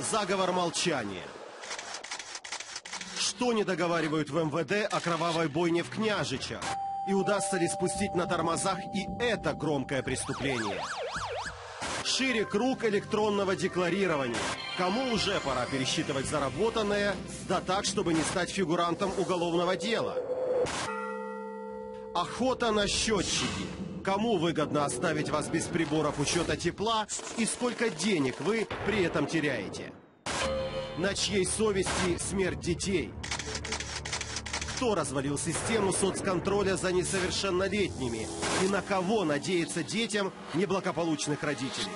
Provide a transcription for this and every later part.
Заговор молчания. Что не договаривают в МВД о кровавой бойне в Княжичах? И удастся ли спустить на тормозах и это громкое преступление? Шире круг электронного декларирования. Кому уже пора пересчитывать заработанное, да так, чтобы не стать фигурантом уголовного дела? Охота на счетчики. Кому выгодно оставить вас без приборов учета тепла и сколько денег вы при этом теряете? На чьей совести смерть детей? Кто развалил систему соцконтроля за несовершеннолетними? И на кого надеяться детям неблагополучных родителей?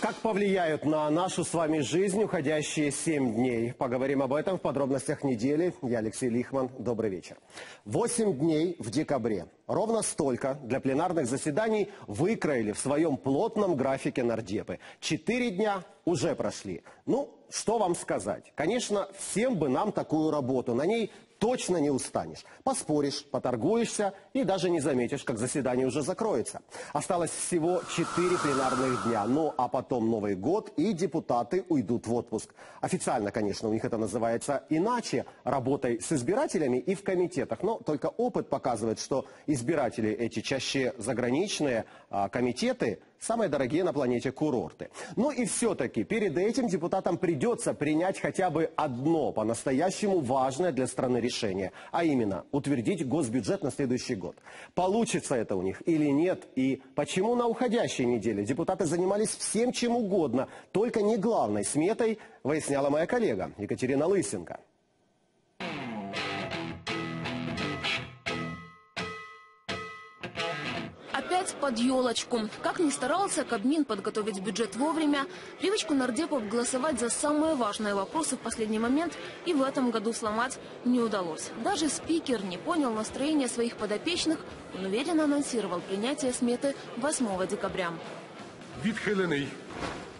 Как повлияют на нашу с вами жизнь уходящие 7 дней? Поговорим об этом в подробностях недели. Я Алексей Лихман. Добрый вечер. 8 дней в декабре. Ровно столько для пленарных заседаний выкроили в своем плотном графике нардепы. 4 дня уже прошли. Ну, что вам сказать? Конечно, всем бы нам такую работу. На ней точно не устанешь. Поспоришь, поторгуешься и даже не заметишь, как заседание уже закроется. Осталось всего 4 пленарных дня. Ну, а потом Новый год, и депутаты уйдут в отпуск. Официально, конечно, у них это называется иначе. Работой с избирателями и в комитетах. Но только опыт показывает, что избиратели эти чаще заграничные, а комитеты... Самые дорогие на планете курорты. Ну и все-таки перед этим депутатам придется принять хотя бы одно по-настоящему важное для страны решение. А именно, утвердить госбюджет на следующий год. Получится это у них или нет? И почему на уходящей неделе депутаты занимались всем чем угодно, только не главной сметой, выясняла моя коллега Екатерина Лысенко. Под елочку. Как ни старался Кабмин подготовить бюджет вовремя, привычку нардепов голосовать за самые важные вопросы в последний момент и в этом году сломать не удалось. Даже спикер не понял настроения своих подопечных, он уверенно анонсировал принятие сметы 8 декабря. Відхилений.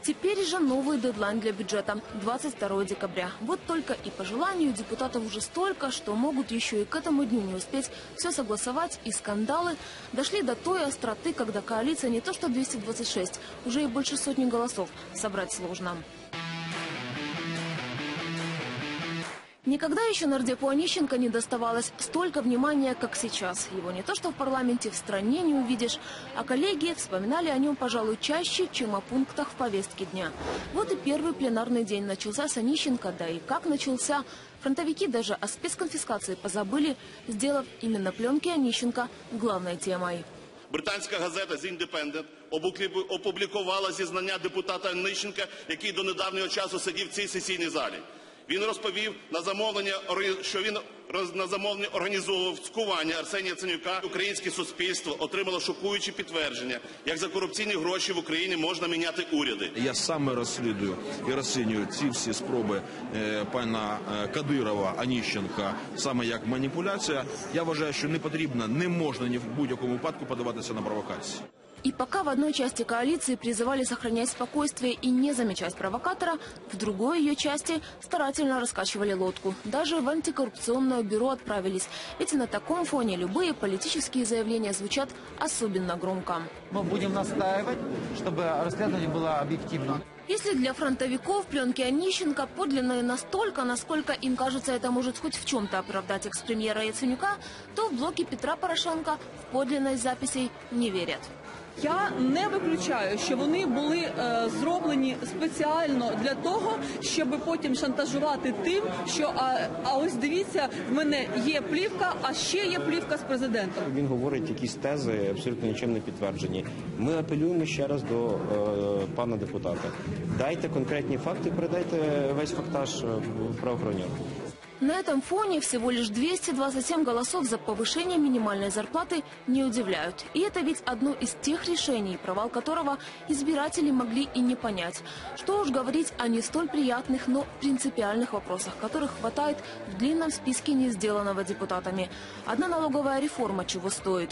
Теперь же новый дедлайн для бюджета – 22 декабря. Вот только и по желанию депутатов уже столько, что могут еще и к этому дню не успеть все согласовать, и скандалы дошли до той остроты, когда коалиция не то что 226, уже и больше сотни голосов собрать сложно. Никогда еще нардепу Анищенко не доставалось столько внимания, как сейчас. Его не то что в парламенте, в стране не увидишь, а коллеги вспоминали о нем, пожалуй, чаще, чем о пунктах в повестке дня. Вот и первый пленарный день начался с Анищенко, да и как начался. Фронтовики даже о спецконфискации позабыли, сделав именно пленки Анищенко главной темой. Британська газета «The Independent» опублікувала зізнання депутата Анищенка, який до недавнього часу сидів в цій сесійній залі. Він розповів, що він на замовлення організовував цькування Арсенія Яценюка. Українське суспільство отримало шокуючі підтвердження, як за корупційні гроші в Україні можна міняти уряди. Я саме розслідую і розцінюю ці всі спроби пана Кадирова, Анищенка, саме як маніпуляція. Я вважаю, що не потрібно, не можна ні в будь-якому випадку подаватися на провокації. И пока в одной части коалиции призывали сохранять спокойствие и не замечать провокатора, в другой ее части старательно раскачивали лодку. Даже в антикоррупционное бюро отправились. Ведь на таком фоне любые политические заявления звучат особенно громко. Мы будем настаивать, чтобы расследование было объективно. Если для фронтовиков пленки Онищенко подлинные настолько, насколько им кажется, это может хоть в чем-то оправдать экс-премьера Яценюка, то в блоке Петра Порошенко в подлинность записей не верят. Я не виключаю, що вони були зроблені спеціально для того, щоб потім шантажувати тим, що а ось дивіться, в мене є плівка, а ще є плівка з президентом. Він говорить якісь тези, абсолютно нічим не підтверджені. Ми апелюємо ще раз до пана депутата. Дайте конкретні факти, передайте весь фактаж правоохоронцям. На этом фоне всего лишь 227 голосов за повышение минимальной зарплаты не удивляют. И это ведь одно из тех решений, провал которого избиратели могли и не понять. Что уж говорить о не столь приятных, но принципиальных вопросах, которых хватает в длинном списке не сделанного депутатами. Одна налоговая реформа чего стоит.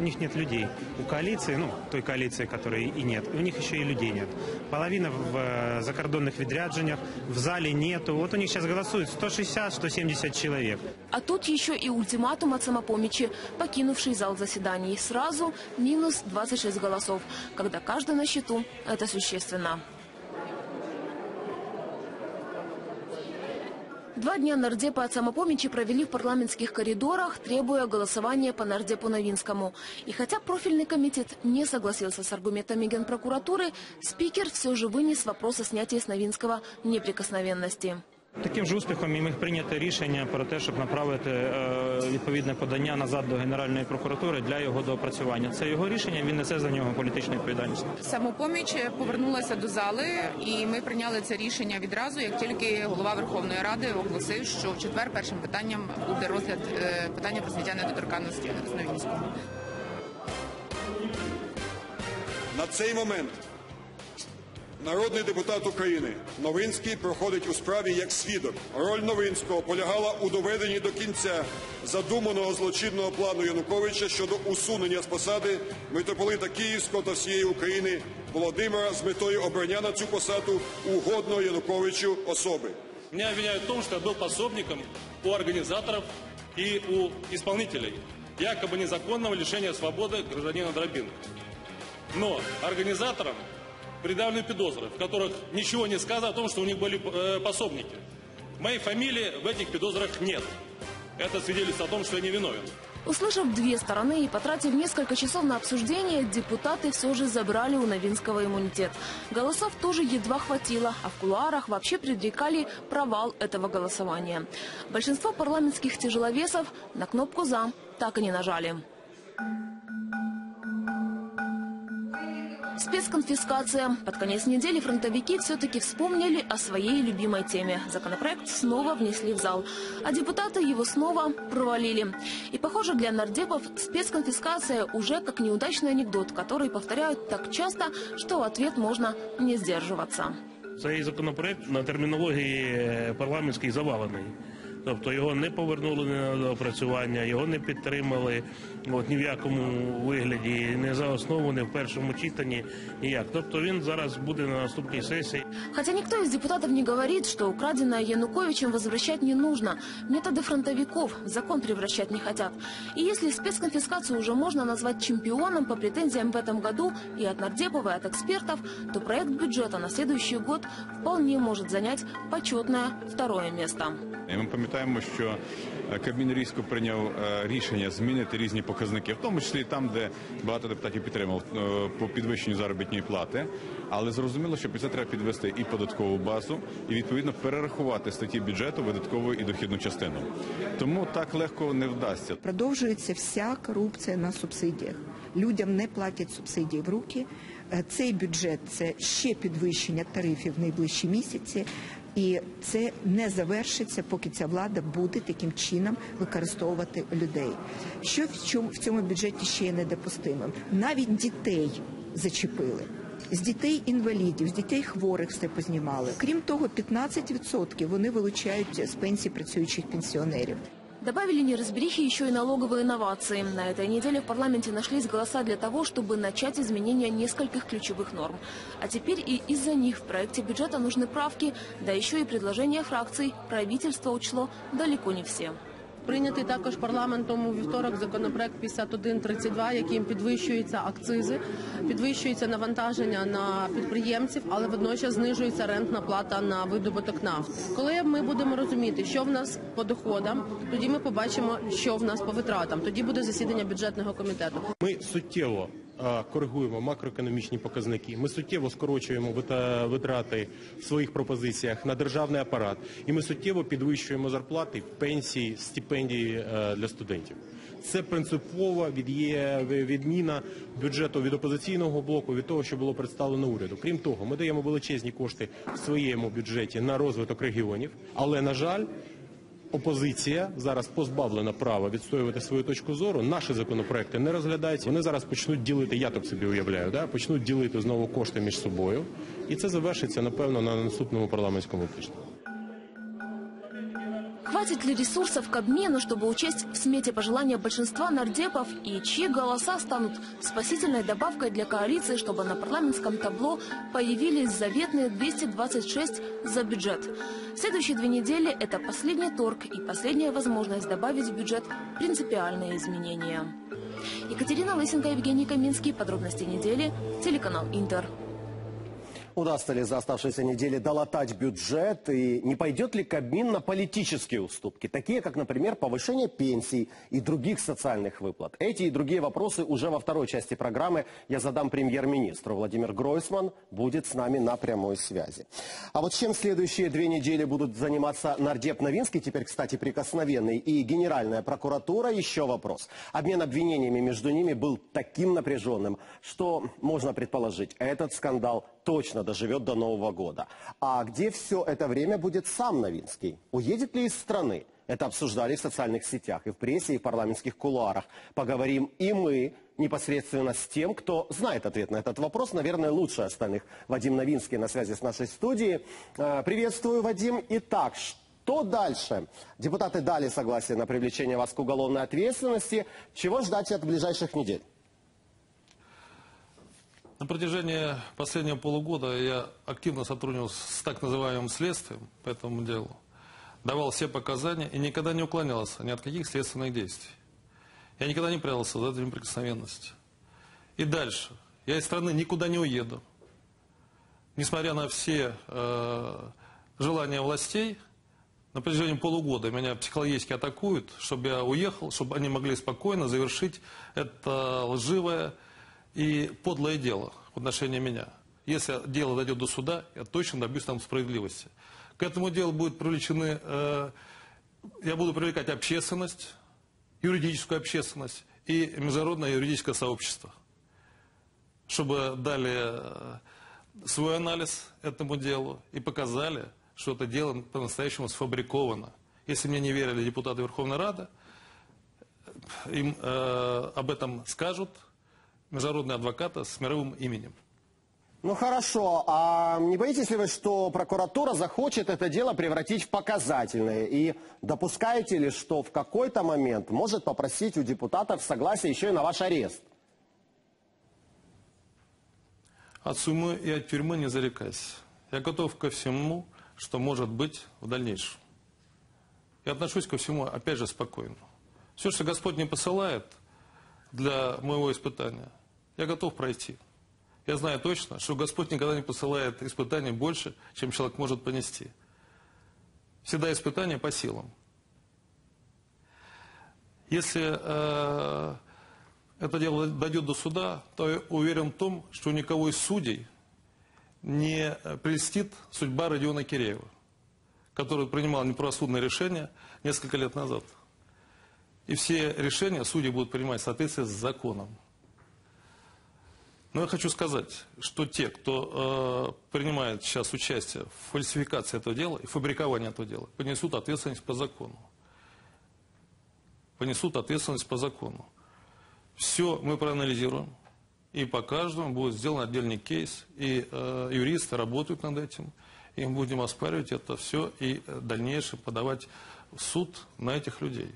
У них нет людей. У коалиции, той коалиции, которой и нет, у них еще и людей нет. Половина в закордонных відрядженнях, в зале нету. Вот у них сейчас голосуют 160-170 человек. А тут еще и ультиматум от самопомощи, покинувший зал заседаний. Сразу минус 26 голосов. Когда каждый на счету, это существенно. 2 дня нардепы от самопомощи провели в парламентских коридорах, требуя голосования по нардепу Новинскому. И хотя профильный комитет не согласился с аргументами Генпрокуратуры, спикер все же вынес вопрос о снятии с Новинского неприкосновенности. Таким же успіхом і ми прийняти рішення про те, щоб направити відповідне подання назад до Генеральної прокуратури для його доопрацювання. Це його рішення, він несе за нього політичну відповідальність. Самопоміч повернулася до зали, і ми прийняли це рішення відразу, як тільки голова Верховної Ради оголосив, що в четвер першим питанням буде розгляд питання про зняття недоторканності з Новинського. На цей момент народний депутат України Новинський проходить у справі як свідок. Роль Новинського полягала у доведенні до кінця задуманого злочинного плану Януковича щодо усунення з посади митрополита Київського та всієї України Володимира з метою обрання на цю посаду угодного Януковичу особи. Меня обвиняют в том, что я был пособником у организаторов и у исполнителей якобы незаконного лишения свободы гражданина Дробина. Но организаторам предъявлены подозры, в которых ничего не сказано о том, что у них были пособники. Моей фамилии в этих подозрах нет. Это свидетельство о том, что я не виновен. Услышав две стороны и потратив несколько часов на обсуждение, депутаты все же забрали у Новинского иммунитет. Голосов тоже едва хватило, а в кулуарах вообще предрекали провал этого голосования. Большинство парламентских тяжеловесов на кнопку «За» так и не нажали. Спецконфискация. Под конец недели фронтовики все-таки вспомнили о своей любимой теме. Законопроект снова внесли в зал, а депутаты его снова провалили. И, похоже, для нардепов спецконфискация уже как неудачный анекдот, который повторяют так часто, что в ответ можно не сдерживаться. Цей законопроект на терминологии парламентской заваленный. Тобто його не повернули на доопрацювання, його не підтримали ні в якому вигляді, не за основу, не в першому читанні, ніяк. Тобто він зараз буде на наступній сесії. Хотя никто из депутатов не говорит, что украденное Януковичем возвращать не нужно. Методы фронтовиков в закон превращать не хотят. И если спецконфискацию уже можно назвать чемпионом по претензиям в этом году и от нардепов, и от экспертов, то проект бюджета на следующий год вполне может занять почетное 2-е место. Ми пам'ятаємо, що Кабмін різко прийняв рішення змінити різні показники, в тому числі там, де багато депутатів підтримав по підвищенню заробітної плати. Але зрозуміло, що після треба підвести і податкову базу, і відповідно перерахувати статті бюджету, видаткову і дохідну частину. Тому так легко не вдасться. Продовжується вся корупція на субсидіях. Людям не платять субсидії в руки. Цей бюджет – це ще підвищення тарифів в найближчі місяці. І це не завершиться, поки ця влада буде таким чином використовувати людей. Що в цьому бюджеті ще є недопустимим? Навіть дітей зачепили. З дітей інвалідів, з дітей хворих все познімали. Крім того, 15% вони вилучають з пенсій працюючих пенсіонерів. Добавили неразберихи еще и налоговые инновации. На этой неделе в парламенте нашлись голоса для того, чтобы начать изменение нескольких ключевых норм. А теперь и из-за них в проекте бюджета нужны правки, да еще и предложения фракций. Правительство учло далеко не все. Прийнятий також парламентом у вівторок законопроект 5132, яким підвищуються акцизи, підвищується навантаження на підприємців, але водночас знижується рентна плата на видобуток нафти. Коли ми будемо розуміти, що в нас по доходам, тоді ми побачимо, що в нас по витратам. Тоді буде засідання бюджетного комітету. Ми суттєво коригуємо макроекономічні показники, ми суттєво скорочуємо витрати в своїх пропозиціях на державний апарат, і ми суттєво підвищуємо зарплати, пенсії, стипендії для студентів. Це принципова відміна бюджету від опозиційного блоку, від того, що було представлено уряду. Крім того, ми даємо величезні кошти в своєму бюджеті на розвиток регіонів, але, на жаль, опозиція зараз позбавлена права відстоювати свою точку зору. Наші законопроекти не розглядаються. Вони зараз почнуть ділити, я так собі уявляю, почнуть ділити знову кошти між собою. І це завершиться, напевно, на наступному парламентському тижні. Хватит ли ресурсов к обмену, чтобы учесть в смете пожелания большинства нардепов и чьи голоса станут спасительной добавкой для коалиции, чтобы на парламентском табло появились заветные 226 за бюджет? Следующие 2 недели – это последний торг и последняя возможность добавить в бюджет принципиальные изменения. Екатерина Лысенко, Евгений Каминский. Подробности недели. Телеканал «Интер». Удастся ли за оставшиеся недели долатать бюджет и не пойдет ли Кабмин на политические уступки, такие как, например, повышение пенсий и других социальных выплат? Эти и другие вопросы уже во второй части программы я задам премьер-министру. Владимир Гройсман будет с нами на прямой связи. А вот чем следующие 2 недели будут заниматься нардеп Новинский, теперь, кстати, прикосновенный, и Генеральная прокуратура, еще вопрос. Обмен обвинениями между ними был таким напряженным, что можно предположить, этот скандал точно доживет до Нового года. А где все это время будет сам Новинский? Уедет ли из страны? Это обсуждали в социальных сетях, и в прессе, и в парламентских кулуарах. Поговорим и мы непосредственно с тем, кто знает ответ на этот вопрос, наверное, лучше остальных. Вадим Новинский на связи с нашей студией. Приветствую, Вадим. Итак, что дальше? Депутаты дали согласие на привлечение вас к уголовной ответственности. Чего ждать от ближайших недель? На протяжении последнего полугода я активно сотрудничал с так называемым следствием по этому делу, давал все показания и никогда не уклонялся ни от каких следственных действий. Я никогда не прятался за этой неприкосновенностью. И дальше. Я из страны никуда не уеду. Несмотря на все желания властей, на протяжении полугода меня психологически атакуют, чтобы я уехал, чтобы они могли спокойно завершить это лживое и подлое дело в отношении меня. Если дело дойдет до суда, я точно добьюсь там справедливости. К этому делу будут привлечены, я буду привлекать общественность, юридическую общественность и международное юридическое сообщество, чтобы дали свой анализ этому делу и показали, что это дело по-настоящему сфабриковано. Если мне не верили депутаты Верховной Рады, им об этом скажут международные адвокаты с мировым именем. Ну хорошо, а не боитесь ли вы, что прокуратура захочет это дело превратить в показательное? И допускаете ли, что в какой-то момент может попросить у депутатов согласие еще и на ваш арест? От сумы и от тюрьмы не зарекайся. Я готов ко всему, что может быть в дальнейшем. Я отношусь ко всему, опять же, спокойно. Все, что Господь не посылает для моего испытания, я готов пройти. Я знаю точно, что Господь никогда не посылает испытаний больше, чем человек может понести. Всегда испытания по силам. Если это дело дойдет до суда, то я уверен в том, что никого из судей не прельстит судьба Радиона Киреева, который принимал неправосудные решения несколько лет назад. И все решения судьи будут принимать в соответствии с законом. Но я хочу сказать, что те, кто принимает сейчас участие в фальсификации этого дела и фабриковании этого дела, понесут ответственность по закону. Понесут ответственность по закону. Все мы проанализируем. И по каждому будет сделан отдельный кейс. И юристы работают над этим. И мы будем оспаривать это все и в дальнейшем подавать в суд на этих людей.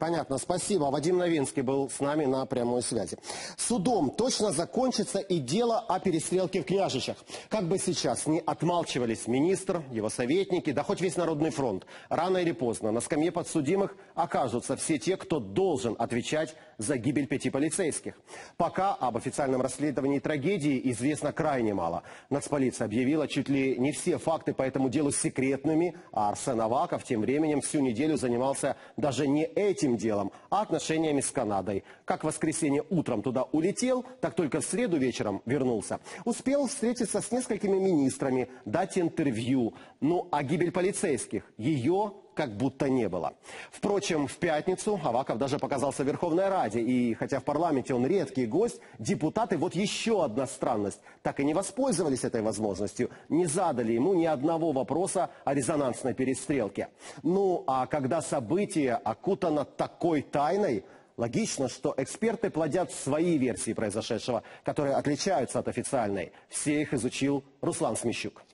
Понятно, спасибо. Вадим Новинский был с нами на прямой связи. Судом точно закончится и дело о перестрелке в Княжичах. Как бы сейчас ни отмалчивались министр, его советники, да хоть весь Народный фронт, рано или поздно на скамье подсудимых окажутся все те, кто должен отвечать за гибель 5 полицейских. Пока об официальном расследовании трагедии известно крайне мало. Нацполиция объявила чуть ли не все факты по этому делу секретными, а Арсен Аваков тем временем всю неделю занимался даже не этим делом, а отношениями с Канадой. Как в воскресенье утром туда улетел, так только в среду вечером вернулся. Успел встретиться с несколькими министрами, дать интервью. Ну, а гибель полицейских, ее как будто не было. Впрочем, в пятницу Аваков даже показался в Верховной Раде. И хотя в парламенте он редкий гость, депутаты, вот еще одна странность, так и не воспользовались этой возможностью. Не задали ему ни одного вопроса о резонансной перестрелке. Ну, а когда событие окутано такой тайной, логично, что эксперты плодят свои версии произошедшего, которые отличаются от официальной. Все их изучил Руслан Смещук.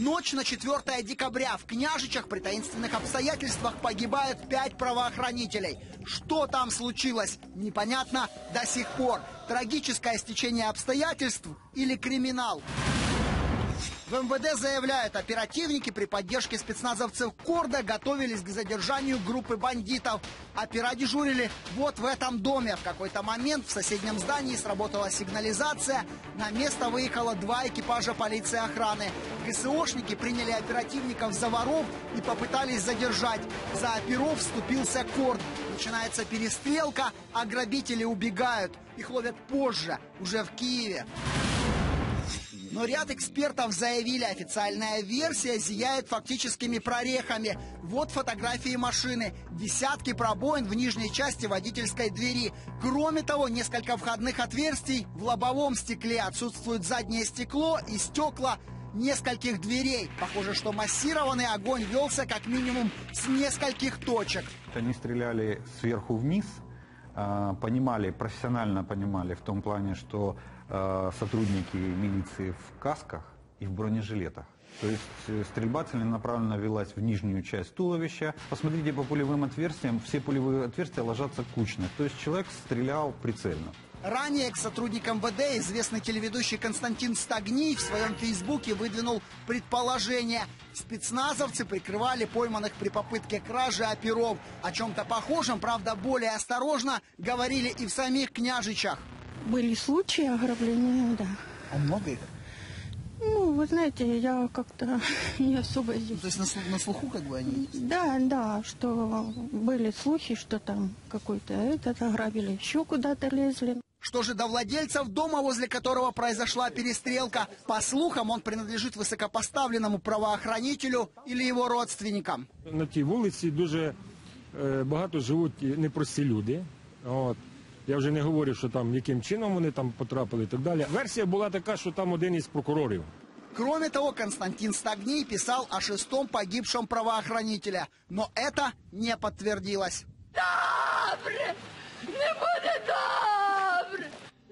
Ночь на 4 декабря в Княжичах при таинственных обстоятельствах погибают 5 правоохранителей. Что там случилось, непонятно до сих пор. Трагическое стечение обстоятельств или криминал? В МВД заявляют, оперативники при поддержке спецназовцев Корда готовились к задержанию группы бандитов. Опера дежурили вот в этом доме. В какой-то момент в соседнем здании сработала сигнализация. На место выехало 2 экипажа полиции охраны. ГСОшники приняли оперативников за воров и попытались задержать. За оперов вступился Корд. Начинается перестрелка, а грабители убегают. Их ловят позже, уже в Киеве. Но ряд экспертов заявили, официальная версия зияет фактическими прорехами. Вот фотографии машины. Десятки пробоин в нижней части водительской двери. Кроме того, несколько входных отверстий в лобовом стекле. Отсутствует заднее стекло и стекла нескольких дверей. Похоже, что массированный огонь велся как минимум с нескольких точек. Они стреляли сверху вниз. Понимали, профессионально понимали в том плане, что сотрудники милиции в касках и в бронежилетах. То есть стрельба целенаправленно велась в нижнюю часть туловища. Посмотрите по пулевым отверстиям, все пулевые отверстия ложатся кучно. То есть человек стрелял прицельно. Ранее к сотрудникам МВД известный телеведущий Константин Стогний в своем фейсбуке выдвинул предположение. Спецназовцы прикрывали пойманных при попытке кражи оперов. О чем-то похожем, правда, более осторожно говорили и в самих Княжичах. Были случаи ограбления, да. А много их? Ну, вы знаете, я как-то не особо здесь. Ну, то есть на слуху как бы они? Да, да, что были слухи, что там какой-то этот ограбили, еще куда-то лезли. Что же до владельцев дома, возле которого произошла перестрелка? По слухам, он принадлежит высокопоставленному правоохранителю или его родственникам. На тій вулиці дуже багато живуть непрості люди. От. Я вже не говорю, що там яким чином вони там потрапили і так далі. Версія була така, що там один із прокурорів. Кроме того, Константин Стогний писал о 6-м погибшем правоохранителе. Но это не подтвердилось. Добре! Не будет добре!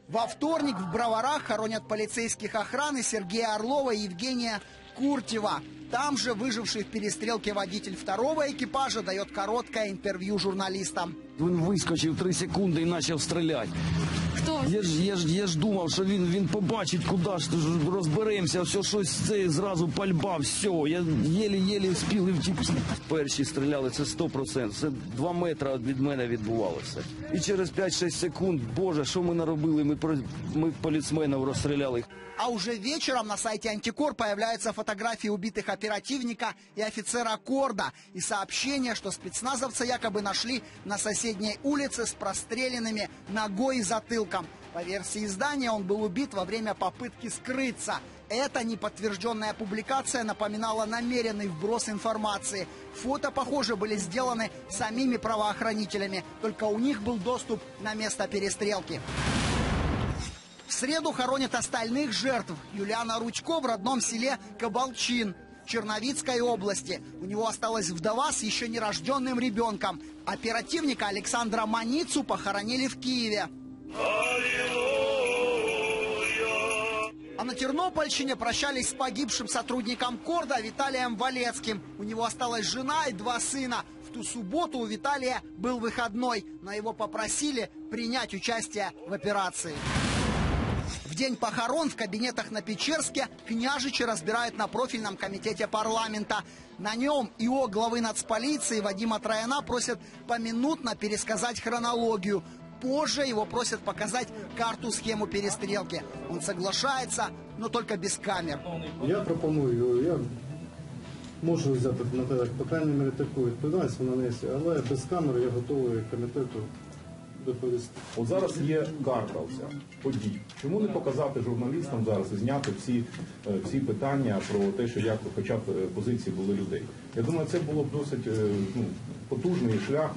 Во вторник в Броварах хоронят полицейских охраны Сергея Орлова и Евгения Куртева. Там же выживший в перестрелке водитель 2-го экипажа дает короткое интервью журналистам. Он выскочил 3 секунды и начал стрелять. Кто? Я ж думал, что он побачит, куда, что разберемся, все, что это, сразу пальба, все. Я еле-еле успел и втекти. Первые стреляли, это 100%, это 2 метра от меня відбувалося. И через 5-6 секунд, боже, что мы наробили, мы полицменов расстреляли. А уже вечером на сайте Антикор появляются фотографии убитых оперативника и офицера Корда. И сообщение, что спецназовца якобы нашли на соседней улице с простреленными ногой и затылком. По версии издания, он был убит во время попытки скрыться. Эта неподтвержденная публикация напоминала намеренный вброс информации. Фото, похоже, были сделаны самими правоохранителями. Только у них был доступ на место перестрелки. В среду хоронят остальных жертв. Юлиана Ручко в родном селе Кабалчин Черновицкой области. У него осталась вдова с еще нерожденным ребенком. Оперативника Александра Маницу похоронили в Киеве. А на Тернопольщине прощались с погибшим сотрудником Корда Виталием Валецким. У него осталась жена и 2 сына. В ту субботу у Виталия был выходной. Но его попросили принять участие в операции. В день похорон в кабинетах на Печерске Княжичи разбирают на профильном комитете парламента. На нем ИО главы нацполиции Вадима Трояна просят поминутно пересказать хронологию. Позже его просят показать карту-схему перестрелки. Он соглашается, но только без камер. Я пропоную, я можу взяти, по крайней мере, таку відповідальність вона несе, але без камер я готовий комітету. От зараз є карта подій. Чому не показати журналістам зараз і зняти всі питання про те, що як хоча б позиції були людей? Я думаю, це було б досить потужний шлях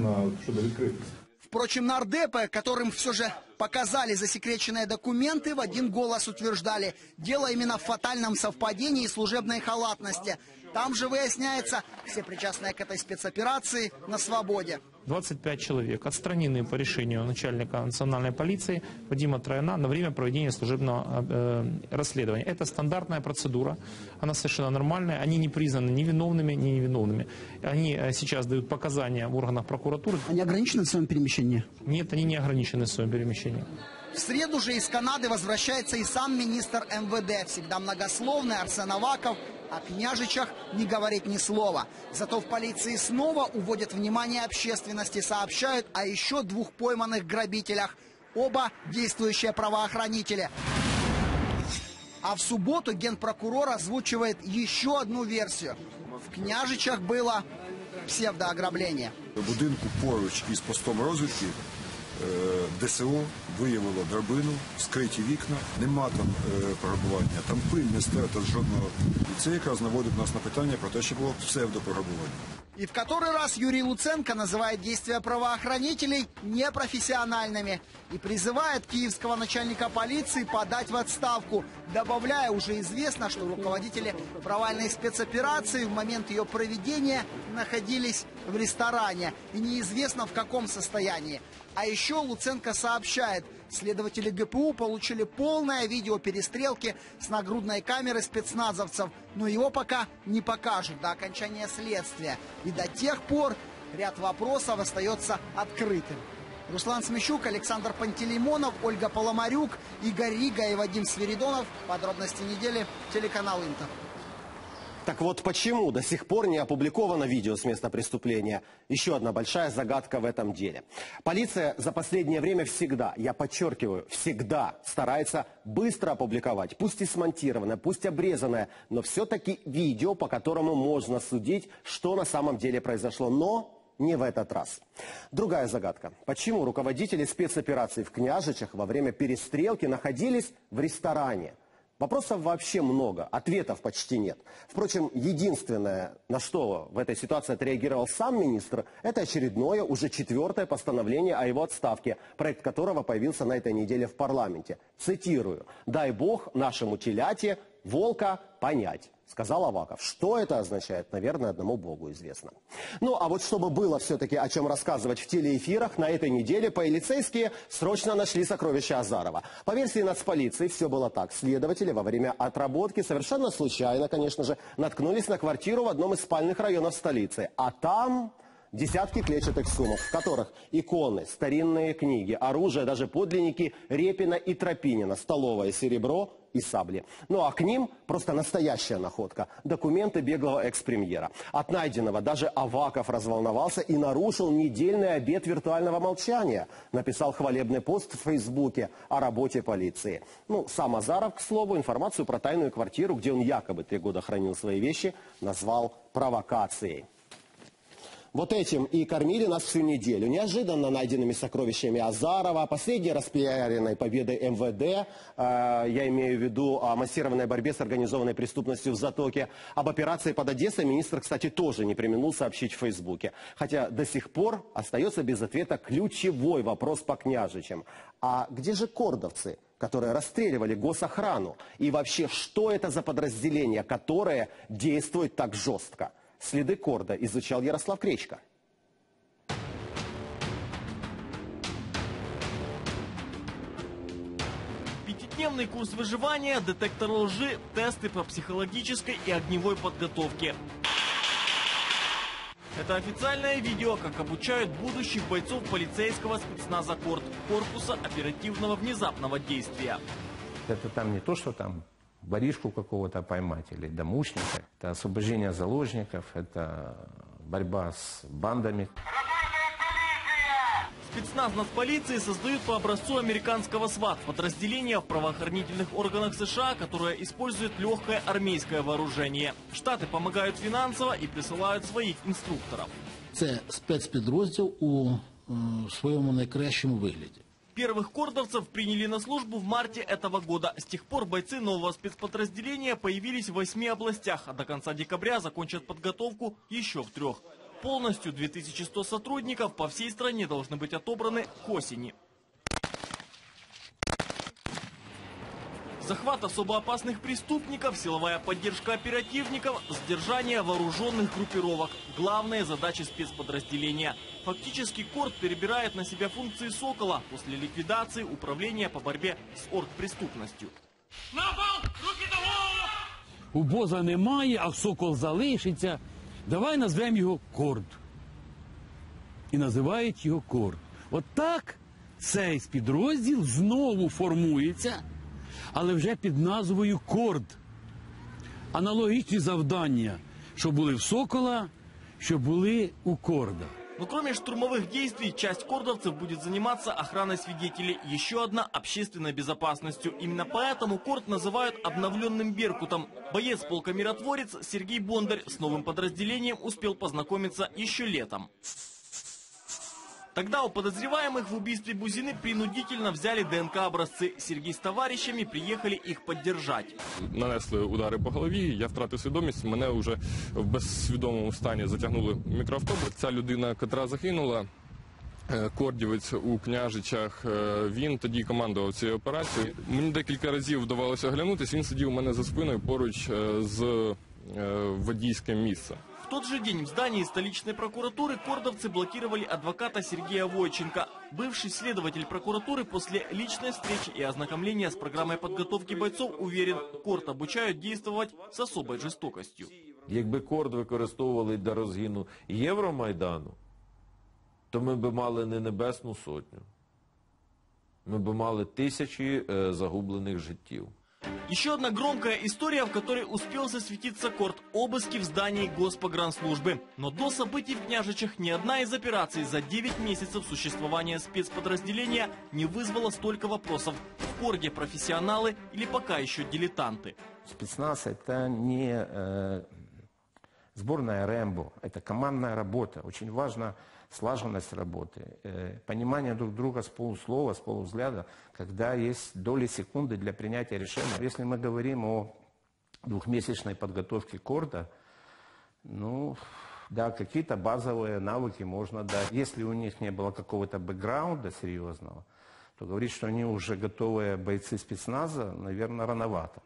щодо відкритості. Впрочем, нардепы, которым все же показали засекреченные документы, в один голос утверждали. Дело именно в фатальном совпадении и служебной халатности. Там же выясняется, все причастные к этой спецоперации на свободе. 25 человек отстранены по решению начальника национальной полиции Вадима Трояна на время проведения служебного расследования. Это стандартная процедура, она совершенно нормальная, они не признаны ни виновными, ни невиновными. Они сейчас дают показания в органах прокуратуры. Они ограничены в своем перемещении? Нет, они не ограничены в своем перемещении. В среду же из Канады возвращается и сам министр МВД, всегда многословный Арсен Аваков. О княжичах не говорит ни слова. Зато в полиции снова уводят внимание общественности, сообщают о еще двух пойманных грабителях. Оба действующие правоохранители. А в субботу генпрокурор озвучивает еще одну версию. В княжичах было псевдоограбление. В будинку поруч із постом розвідки ДСУ виявило драбину, вскриті вікна, нема там пограбування, там пиль не стерта з жодного. І це якраз наводить нас на питання про те, що було псевдопограбування. И в который раз Юрий Луценко называет действия правоохранителей непрофессиональными и призывает киевского начальника полиции подать в отставку, добавляя, уже известно, что руководители провальной спецоперации в момент ее проведения находились в ресторане и неизвестно в каком состоянии. А еще Луценко сообщает, следователи ГПУ получили полное видео перестрелки с нагрудной камеры спецназовцев, но его пока не покажут до окончания следствия. И до тех пор ряд вопросов остается открытым. Руслан Смещук, Александр Пантелеймонов, Ольга Поломарюк, Игорь Рига и Вадим Свиридонов. Подробности недели, телеканал Интер. Так вот почему до сих пор не опубликовано видео с места преступления? Еще одна большая загадка в этом деле. Полиция за последнее время всегда, я подчеркиваю, всегда старается быстро опубликовать, пусть и смонтированное, пусть обрезанное, но все-таки видео, по которому можно судить, что на самом деле произошло. Но не в этот раз. Другая загадка. Почему руководители спецопераций в Княжичах во время перестрелки находились в ресторане? Вопросов вообще много, ответов почти нет. Впрочем, единственное, на что в этой ситуации отреагировал сам министр, это очередное, уже четвертое постановление о его отставке, проект которого появился на этой неделе в парламенте. Цитирую. «Дай бог нашему теляте волка понять», сказал Аваков. Что это означает, наверное, одному богу известно. Ну, а вот чтобы было все-таки о чем рассказывать в телеэфирах, на этой неделе полицейские срочно нашли сокровища Азарова. По версии нацполиции, все было так. Следователи во время отработки, совершенно случайно, конечно же, наткнулись на квартиру в одном из спальных районов столицы. А там десятки клетчатых сумок, в которых иконы, старинные книги, оружие, даже подлинники Репина и Тропинина, столовое серебро и сабли. Ну а к ним просто настоящая находка. Документы беглого экс-премьера. От найденного даже Аваков разволновался и нарушил недельный обет виртуального молчания. Написал хвалебный пост в Фейсбуке о работе полиции. Ну, сам Азаров, к слову, информацию про тайную квартиру, где он якобы 3 года хранил свои вещи, назвал провокацией. Вот этим и кормили нас всю неделю. Неожиданно найденными сокровищами Азарова, последней распиаренной победой МВД, я имею в виду о массированной борьбе с организованной преступностью в Затоке, об операции под Одессой министр, кстати, тоже не преминул сообщить в Фейсбуке. Хотя до сих пор остается без ответа ключевой вопрос по княжичам. А где же кордовцы, которые расстреливали госохрану? И вообще, что это за подразделение, которое действует так жестко? Следы корда изучал Ярослав Кречко. Пятидневный курс выживания, детектор лжи, тесты по психологической и огневой подготовке. Это официальное видео, как обучают будущих бойцов полицейского спецназа «Корд» корпуса оперативного внезапного действия. Это там не то, что там воришку какого-то поймать или домушника. Это освобождение заложников, это борьба с бандами. Спецназ нацполиции создают по образцу американского СВАТ, подразделения в правоохранительных органах США, которое использует легкое армейское вооружение. Штаты помогают финансово и присылают своих инструкторов. Это спецподраздел в своем наилучшем выгляде. Первых кордовцев приняли на службу в марте этого года. С тех пор бойцы нового спецподразделения появились в 8 областях, а до конца декабря закончат подготовку еще в 3. Полностью 2100 сотрудников по всей стране должны быть отобраны к осени. Захват особо опасных преступников, силовая поддержка оперативников, сдержание вооруженных группировок – главные задачи спецподразделения. Фактически КОРД перебирает на себя функции «Сокола» после ликвидации управления по борьбе с оргпреступностью. Напал! Руки до голову! У Боза немає, а «Сокол» залишиться. Давай назвемо його «КОРД». І називають його «КОРД». От так цей підрозділ знову формується, але вже під назвою «КОРД». Аналогічні завдання, що були в «Сокола», що були у «Корда». Но кроме штурмовых действий, часть кордовцев будет заниматься охраной свидетелей. Еще одна общественной безопасностью. Именно поэтому корд называют обновленным «Беркутом». Боец полка «Миротворец» Сергей Бондарь с новым подразделением успел познакомиться еще летом. Тогда у подозреваемых в убийстве Бузины принудительно взяли ДНК-образцы. Сергей с товарищами приехали их поддержать. Нанесли удары по голові, я втратив свідомість, мене вже в безсвідомому стані затягнули в мікроавтобус. Ця людина, яка загинула, кордівець у Княжичах, він тоді командував цією операцією. Мені декілька разів вдавалося оглянутися, він сидів у мене за спиною поруч з водійським місцем. В тот же день в здании столичной прокуратуры кордовцы блокировали адвоката Сергея Войченко. Бывший следователь прокуратуры после личной встречи и ознакомления с программой подготовки бойцов уверен, корд обучают действовать с особой жестокостью. Якби корд використовували для розгину Євромайдану, то ми б мали не Небесну Сотню. Ми б мали тисячі загублених життів. Еще одна громкая история, в которой успел засветиться корд – обыски в здании Госпогранслужбы. Но до событий в Княжичах ни одна из операций за 9 месяцев существования спецподразделения не вызвала столько вопросов. В корде профессионалы или пока еще дилетанты. Спецназ – это не сборная Рэмбо, это командная работа. Очень важна слаженность работы, понимание друг друга с полуслова, с полувзгляда, когда есть доли секунды для принятия решения. Если мы говорим о двухмесячной подготовке корда, ну, да, какие-то базовые навыки можно дать. Если у них не было какого-то бэкграунда серьезного, то говорить, что они уже готовые бойцы спецназа, наверное, рановато.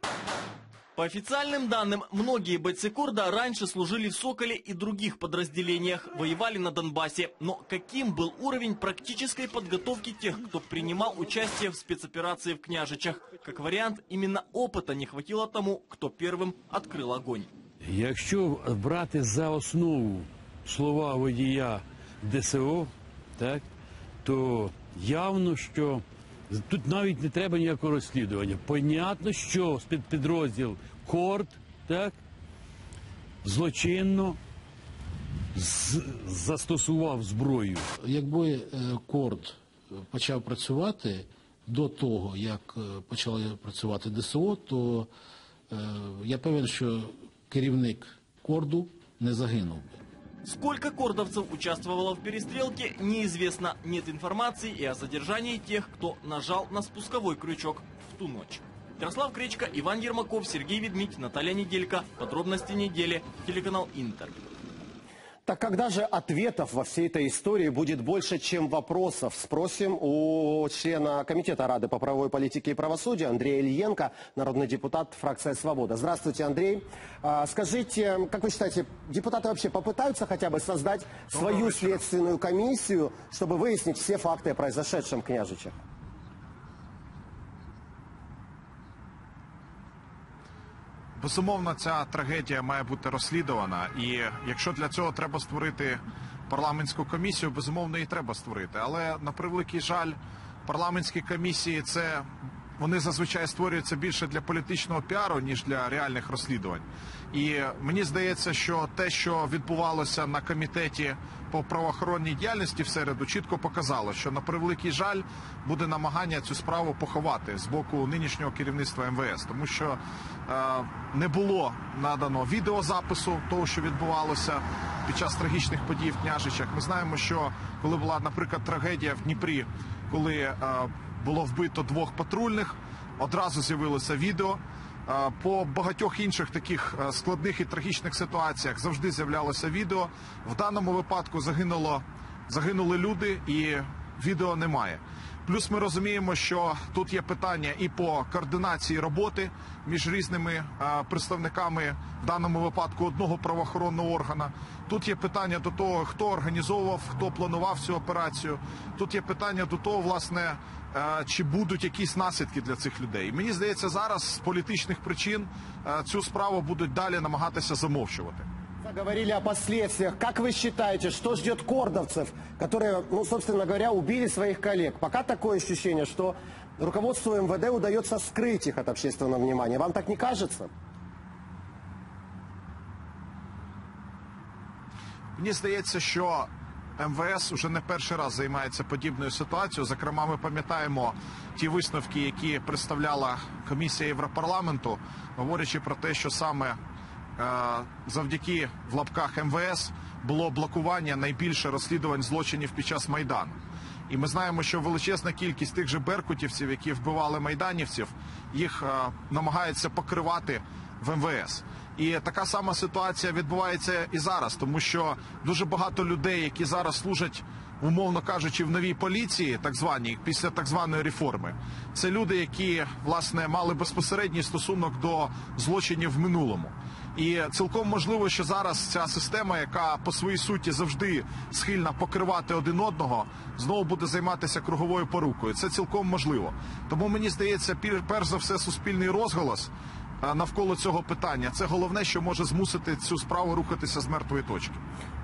По официальным данным, многие бойцы корда раньше служили в «Соколе» и других подразделениях, воевали на Донбассе. Но каким был уровень практической подготовки тех, кто принимал участие в спецоперации в Княжичах? Как вариант, именно опыта не хватило тому, кто первым открыл огонь. Якщо брати за основу слова водія ДСО, так, то явно, що... Тут навіть не треба ніякого розслідування. Понятно, що підрозділ «Корд» злочинно застосував зброю. Якби «Корд» почав працювати до того, як почали працювати ДСО, то я певен, що керівник «Корду» не загинув би. Сколько кордовцев участвовало в перестрелке, неизвестно. Нет информации и о задержании тех, кто нажал на спусковой крючок в ту ночь. Ярослав Кречко, Иван Ермаков, Сергей Ведмить, Наталья Неделько. Подробности недели. Телеканал «Интер». Так когда же ответов во всей этой истории будет больше, чем вопросов? Спросим у члена Комитета Рады по правовой политике и правосудию Андрея Ильенко, народный депутат, фракция «Свобода». Здравствуйте, Андрей. Скажите, как вы считаете, депутаты вообще попытаются хотя бы создать свою следственную комиссию, чтобы выяснить все факты о произошедшем в Княжичах? Безумовно, ця трагедія має бути розслідувана, і якщо для цього треба створити парламентську комісію, безумовно, її треба створити. Але, на превеликий жаль, парламентські комісії, вони зазвичай створюються більше для політичного піару, ніж для реальних розслідувань. І мені здається, що те, що відбувалося на комітеті по правоохоронній діяльності в середу, чітко показало, що, на превеликий жаль, буде намагання цю справу поховати з боку нинішнього керівництва МВС. Тому що не було надано відеозапису того, що відбувалося під час трагічних подій в Княжичах. Ми знаємо, що коли була, наприклад, трагедія в Дніпрі, коли було вбито 2 патрульних, одразу з'явилося відео. По багатьох інших таких складних і трагічних ситуаціях завжди з'являлося відео. В даному випадку загинули люди і відео немає. Плюс ми розуміємо, що тут є питання і по координації роботи між різними представниками, в даному випадку, одного правоохоронного органу. Тут є питання до того, хто організовував, хто планував цю операцію. Тут є питання до того, власне, чи будуть якісь наслідки для цих людей. Мені здається, зараз з політичних причин цю справу будуть далі намагатися замовчувати. Говорили о последствиях. Как вы считаете, что ждет кордовцев, которые, ну, собственно говоря, убили своих коллег? Пока такое ощущение, что руководству МВД удается скрыть их от общественного внимания. Вам так не кажется? Мне кажется, что МВС уже не перший раз займається подібною ситуацією. Зокрема, ми пам'ятаємо ті висновки, які представляла комісія Європарламенту, говорячи про те, що саме завдяки, в лапках, МВС було блокування найбільше розслідувань злочинів під час Майдану. І ми знаємо, що величезна кількість тих же беркутівців, які вбивали майданівців, їх намагаються покривати в МВС. І така сама ситуація відбувається і зараз, тому що дуже багато людей, які зараз служать, умовно кажучи, в новій поліції, так званій, після так званої реформи, це люди, які, власне, мали безпосередній стосунок до злочинів в минулому. І цілком можливо, що зараз ця система, яка по своїй суті завжди схильна покривати один одного, знову буде займатися круговою порукою. Це цілком можливо. Тому, мені здається, перш за все, суспільний розголос навколо цього питання. Це головне, що може змусити цю справу рухатися з мертвої точки.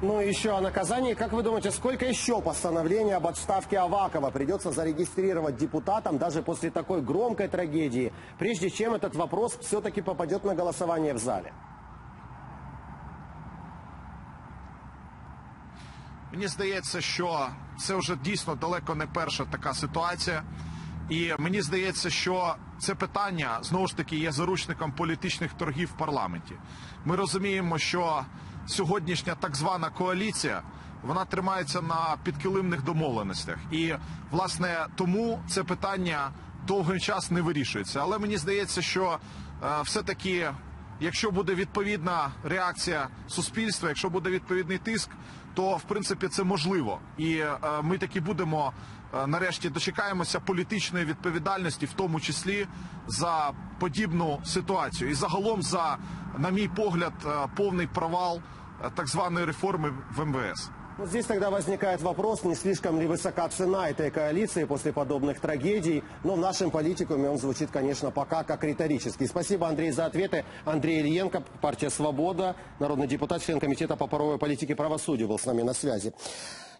Ну і ще о наказанні. Як ви думаєте, скільки ще постановлень об відставці Авакова придеться зареєструвати депутатам, навіть після такої громкої трагедії, прежде чим цей вопрос все-таки попаде на голосування в залі? Мені здається, що це вже дійсно далеко не перша така ситуація. І мені здається, що це питання, знову ж таки, є заручником політичних торгів в парламенті. Ми розуміємо, що сьогоднішня так звана коаліція, вона тримається на підкилимних домовленостях. І, власне, тому це питання довгий час не вирішується. Але мені здається, що все-таки, якщо буде відповідна реакція суспільства, якщо буде відповідний тиск, то, в принципі, це можливо. І ми таки будемо, нарешті, дочекаємося політичної відповідальності, в тому числі, за подібну ситуацію. І загалом за, на мій погляд, повний провал так званої реформи в МВС. Вот здесь тогда возникает вопрос, не слишком ли высока цена этой коалиции после подобных трагедий. Но в нашем политикуме он звучит, конечно, пока как риторический. Спасибо, Андрей, за ответы. Андрей Ильенко, партия «Свобода», народный депутат, член комитета по правовой политике и правосудию был с нами на связи.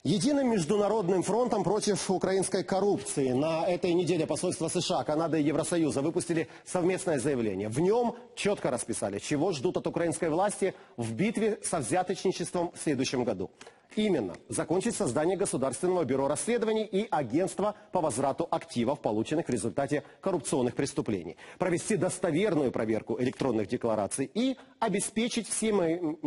Единым международным фронтом против украинской коррупции на этой неделе посольства США, Канады и Евросоюза выпустили совместное заявление. В нем четко расписали, чего ждут от украинской власти в битве со взяточничеством в следующем году. Именно закончить создание Государственного бюро расследований и агентства по возврату активов, полученных в результате коррупционных преступлений, провести достоверную проверку электронных деклараций и обеспечить всеми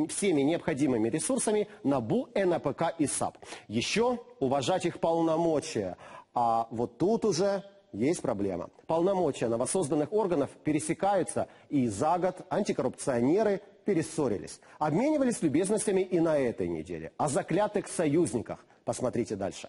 необходимыми ресурсами НАБУ, НАПК и САП. Еще уважать их полномочия. А вот тут уже есть проблема. Полномочия новосозданных органов пересекаются, и за год антикоррупционеры перессорились. Обменивались любезностями и на этой неделе. О заклятых союзниках посмотрите дальше.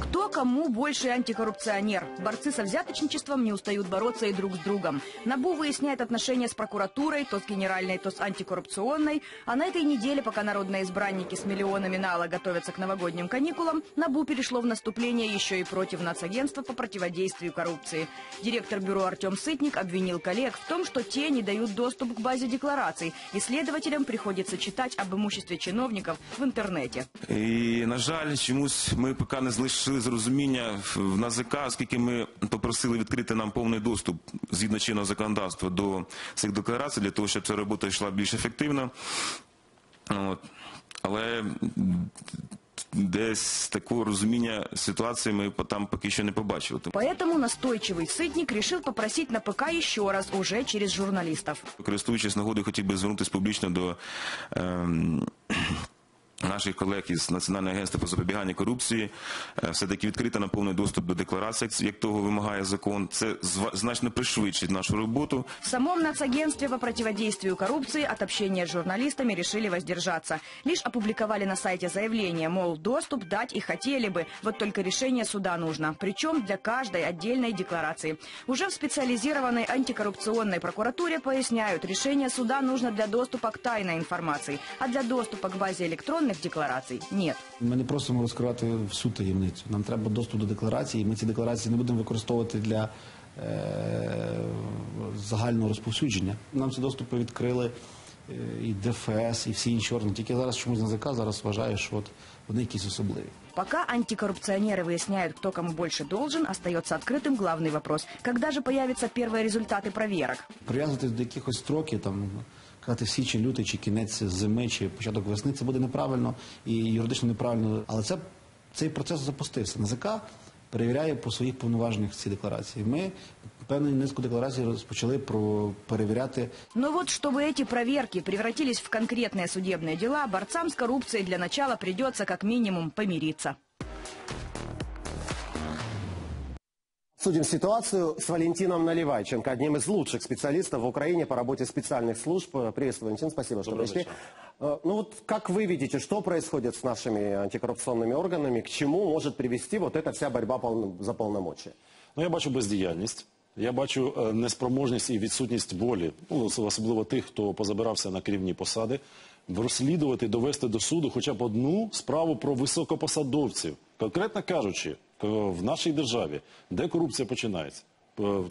Кто кому больше антикоррупционер? Борцы со взяточничеством не устают бороться и друг с другом. НАБУ выясняет отношения с прокуратурой, то с генеральной, то с антикоррупционной. А на этой неделе, пока народные избранники с миллионами нала готовятся к новогодним каникулам, НАБУ перешло в наступление еще и против Нацагентства по противодействию коррупции. Директор бюро Артем Сытник обвинил коллег в том, что те не дают доступ к базе деклараций. Следователям приходится читать об имуществе чиновников в интернете. И, на жаль, чомусь мы пока не слышали розуміння в НАЗК, оскільки ми попросили відкрити нам повний доступ згідно чинного законодавства до цих декларацій, для того, щоб ця робота йшла більш ефективно. Але десь такого розуміння ситуации мы там пока еще не побачили. Поэтому настойчивый Сытник решил попросить на ПК еще раз, уже через журналистов. Користуючись нагодою, хотів би звернутися публічно до наших колег із Національного агентства по запобіганню корупції все-таки відкрита на повний доступ до декларацій, як того вимагає закон. Це значно пришвидшить нашу роботу. В самом Нацагентстве по противодействию коррупции от общения с журналистами решили воздержаться. Лишь опубликовали на сайте заявление, мол, доступ дать и хотели бы, вот только решение суда нужно. Причем для каждой отдельной декларации. Уже в специализированной антикоррупционной прокуратуре поясняют, решение суда нужно для доступа к тайной информации, а для доступа к базе электронной декларацій ні. Ми не просимо розкривати всю таємницю. Нам треба доступ до декларацій, і ми ці декларації не будемо використовувати для загального розповсюдження. Нам ці доступи відкрили і ДФС, і всі інші органи. Тільки зараз чомусь НАЗК зараз вважає, що вони якісь особливі. Пока антикоррупционеры выясняют, кто кому больше должен, остается открытым главный вопрос. Когда же появятся первые результаты проверок? Прив'язувати до якихось строків, там, сказати січень, лютий, чи кінець зими, чи початок весни, це буде неправильно і юридично неправильно. Але цей процес запустився. НАЗК перевіряє по своїх повноваженнях ці декларації. Ми певну низку декларацій розпочали перевіряти. Но вот, чтобы эти проверки превратились в конкретные судебные дела, борцам с коррупцией для начала придется как минимум помириться. Судим ситуацию с Валентином Наливайченко, одним из лучших специалистов в Украине по работе специальных служб. Приветствую, Валентин, спасибо, что пришли. Ну вот как вы видите, что происходит с нашими антикоррупционными органами, к чему может привести вот эта вся борьба за полномочия? Ну я бачу бездіяльність. Я бачу неспроможність і відсутність волі, особливо тих, хто позабирався на керівні посади, розслідувати, довести до суду хоча б одну справу про високопосадовців. Конкретно кажучи, в нашій державі, де корупція починається?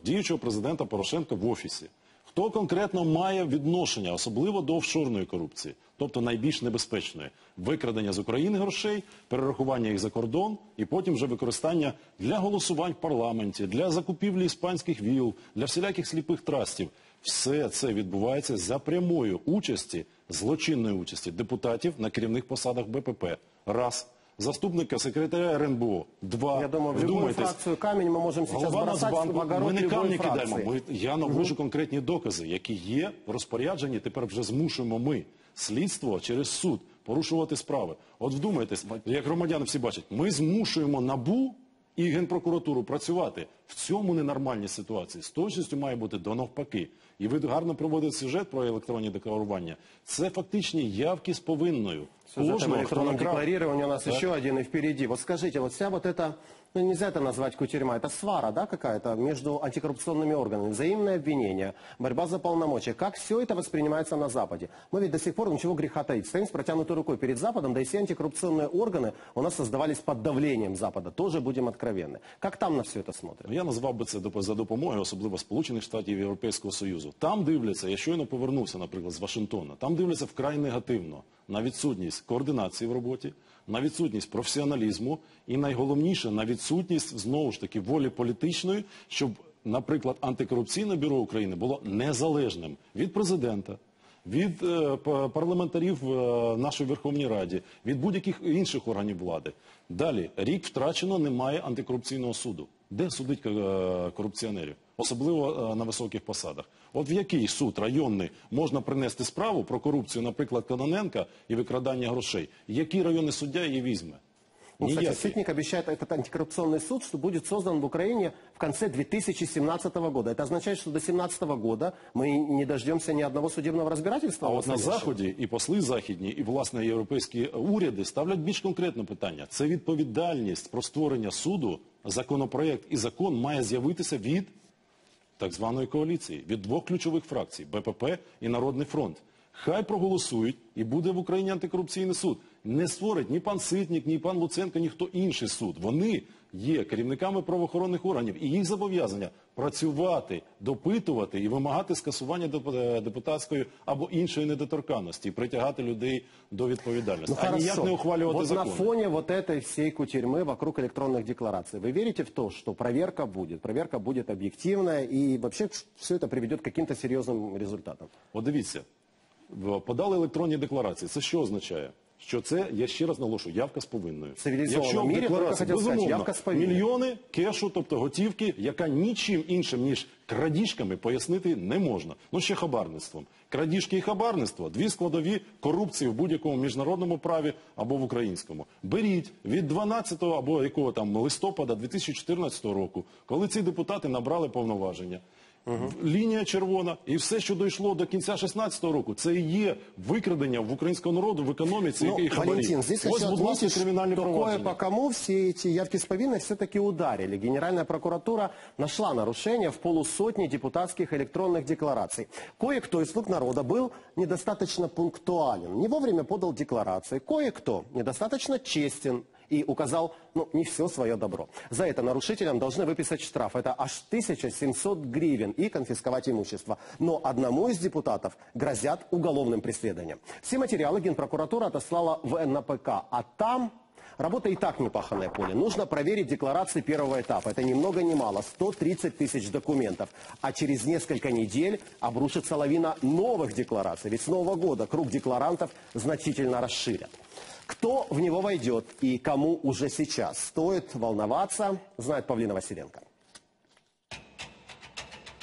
Діючого президента Порошенка в офісі. Хто конкретно має відношення, особливо до офшорної корупції, тобто найбільш небезпечної? Викрадення з України грошей, перерахування їх за кордон і потім вже використання для голосувань в парламенті, для закупівлі іспанських віл, для всіляких сліпих трастів. Все це відбувається за прямою участі, злочинної участі депутатів на керівних посадах БПП. Раз. Заступника секретаря РНБО. Два. Я думаю, в любую фракцию камень мы можем сейчас бросать в огород. Ми не камні кидаємо. Я навожу конкретні докази, які є в розпорядженні. Тепер вже змушуємо ми слідство через суд порушувати справи. От вдумайтесь, як громадяни всі бачать, ми змушуємо НАБУ і Генпрокуратуру працювати. В цьому ненормальній ситуації. З точністю має бути до навпаки. І ви гарно проводите сюжет про електронні декларування. Це фактичні явки з повинною. Сюжет об электронном декларировании у нас еще один и впереди. Вот скажите, вот вся вот эта, ну нельзя это назвать кутерьма, это свара, да, какая-то между антикоррупционными органами, взаимное обвинение, борьба за полномочия. Как все это воспринимается на Западе? Мы ведь до сих пор ничего греха таить. Стоим с протянутой рукой перед Западом, да и все антикоррупционные органы у нас создавались под давлением Запада. Тоже будем откровенны. Как там на все это смотрят? Я назвав би це за допомогою, особливо Сполучених Штатів і Європейського Союзу. Там дивляться, я щойно повернувся, наприклад, з Вашингтона, там дивляться вкрай негативно на відсутність координації в роботі, на відсутність професіоналізму і найголовніше на відсутність, знову ж таки, волі політичної, щоб, наприклад, Антикорупційне бюро України було незалежним від президента, від парламентарів нашої Верховній Раді, від будь-яких інших органів влади. Далі, рік втрачено, немає антикорупційного суду. Де судить корупціонерів? Особливо на високих посадах. От в який суд районний можна принести справу про корупцію, наприклад, Кононенка і викрадання грошей? Який районний суддя її візьме? Ну, кстати, Ситник обещает этот антикоррупционный суд, что будет создан в Украине в конце 2017 года. Это означает, что до 2017 года мы не дождемся ни одного судебного разбирательства. А вот на Заході і посли західні, і, власне, європейські уряди ставлять більш конкретне питання. Це відповідальність про створення суду, законопроект і закон має з'явитися від так званої коаліції, від двох ключових фракцій – БПП і Народний фронт. Хай проголосують і буде в Україні антикорупційний суд. Не створить ні пан Ситник, ні пан Луценко, ніхто інший суд. Вони є керівниками правоохоронних органів і їх зобов'язання працювати, допитувати і вимагати скасування депутатської або іншої недоторканності, притягати людей до відповідальності, а ніяк не ухвалювати закони. Вот на фоні вот этой всей кутерьмы вокруг электронных деклараций, вы верите в то, что проверка будет объективная и вообще все это приведет к каким-то серьезным результатам? От дивіться, подали електронні декларації, це що означає? що це, я ще раз наголошую, явка з повинною. Цивілізованому мірі, безумовно, явка з повинною. Мільйони кешу, тобто готівки, яка нічим іншим, ніж крадіжками пояснити не можна. Ну, ще хабарництвом. Крадіжки і хабарництво – дві складові корупції в будь-якому міжнародному праві або в українському. Беріть від 12 або якого там листопада 2014 року, коли ці депутати набрали повноваження. Лінія червона і все, що дійшло до кінця 2016 року, це і є викрадення в українського народу в экономике и хабари. Ось, будь ласка, кримінальні провадження. По кому всі ці явки з повинною все-таки ударили. Генеральна прокуратура нашла нарушение в полусотне депутатских электронных деклараций. Кое-кто из слуг народа был недостаточно пунктуален, не вовремя подал декларации. Кое-кто недостаточно честен и указал, ну, не все свое добро. За это нарушителям должны выписать штраф. Это аж 1700 гривен и конфисковать имущество. Но одному из депутатов грозят уголовным преследованием. Все материалы Генпрокуратура отослала в НПК, а там... Работа и так не паханное поле. Нужно проверить декларации первого этапа. Это ни много ни мало. 130 тысяч документов. А через несколько недель обрушится лавина новых деклараций. Ведь с Нового года круг декларантов значительно расширят. Кто в него войдет и кому уже сейчас стоит волноваться, знает Павлина Василенко.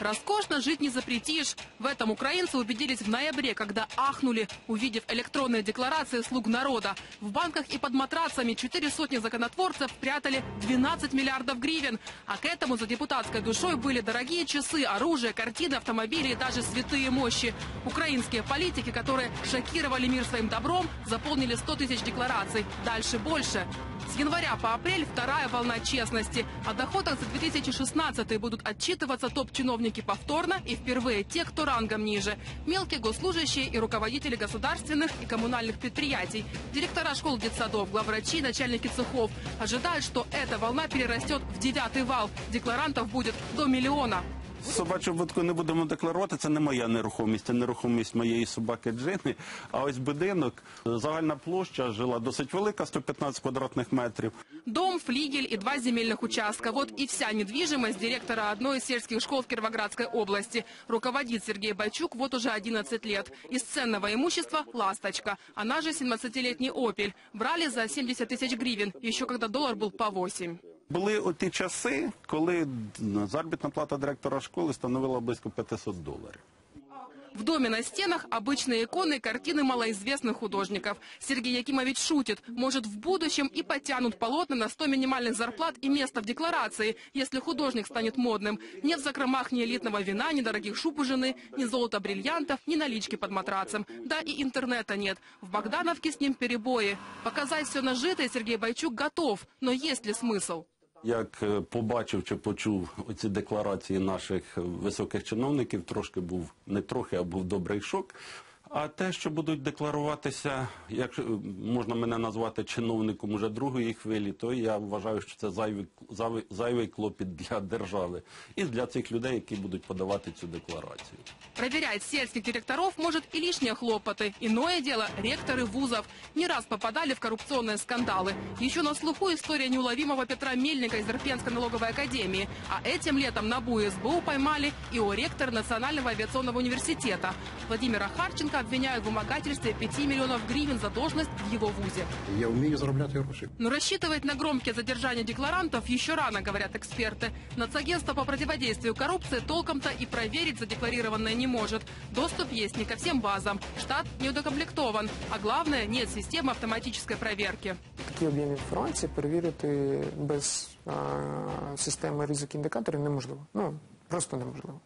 Роскошно жить не запретишь. В этом украинцы убедились в ноябре, когда ахнули, увидев электронные декларации слуг народа. В банках и под матрацами 4 сотни законотворцев прятали 12 миллиардов гривен. А к этому за депутатской душой были дорогие часы, оружие, картины, автомобили и даже святые мощи. Украинские политики, которые шокировали мир своим добром, заполнили 100 тысяч деклараций. Дальше больше. С января по апрель вторая волна честности. О доходах за 2016 будут отчитываться топ-чиновники повторно и впервые те, кто рангом ниже. Мелкие госслужащие и руководители государственных и коммунальных предприятий, директора школ, детсадов, главврачи, начальники цехов. Ожидают, что эта волна перерастет в 9-й вал. Декларантов будет до 1 миллиона. Собачу будку не будемо декларувати, це не моя нерухомість, це нерухомість моєї собаки Джини. А ось будинок, загальна площа жила досить велика, 115 квадратних метрів. Дом, флигель и 2 земельных участка. Вот и вся недвижимость директора одной из сельских школ в Кировоградской области. Руководит Сергей Бойчук вот уже 11 лет. Из ценного имущества – «Ласточка». Она же 17-летний «Опель». Брали за 70 тысяч гривен, еще когда доллар был по 8. Були ті часи, коли заробітна плата директора школи становила близько 500 доларів. В доме на стенах обычные иконы и картины малоизвестных художников. Сергей Якимович шутит, может, в будущем и потянут полотна на 100 минимальных зарплат и место в декларации, если художник станет модным. Нет в закромах ни элитного вина, ни дорогих шуб у жены, ни золота-бриллиантов, ни налички под матрацем. Да и интернета нет. В Богдановке с ним перебои. Показать все нажитое Сергей Бойчук готов, но есть ли смысл? Як побачив чи почув оці декларації наших високих чиновників, трошки був, не трохи, а був добрий шок. А те, що будуть декларуватися, як можна мене назвати чиновником уже другої хвилі, то я вважаю, що це зайвий клопіт для держави і для цих людей, які будуть подавати цю декларацію. Проверять сельских директоров может и лишние хлопоты. Иное дело ректоры вузов. Не раз попадали в коррупционные скандалы. Еще на слуху история неуловимого Петра Мельника из Ирпенской налоговой академии. А этим летом на БУ и СБУ поймали и ректора Национального авиационного университета. Владимира Харченко обвиняют в вымогательстве 5 миллионов гривен за должность в его вузе. Я умею зарабатывать гроши. Но рассчитывать на громкие задержания декларантов еще рано, говорят эксперты. Нацагентство по противодействию коррупции толком-то и проверить задекларированное не может. Доступ есть не ко всем базам. Штат неудокомплектован. А главное, нет системы автоматической проверки. Такие объемы информации проверить без системы риск индикаторов невозможно. Ну, просто невозможно.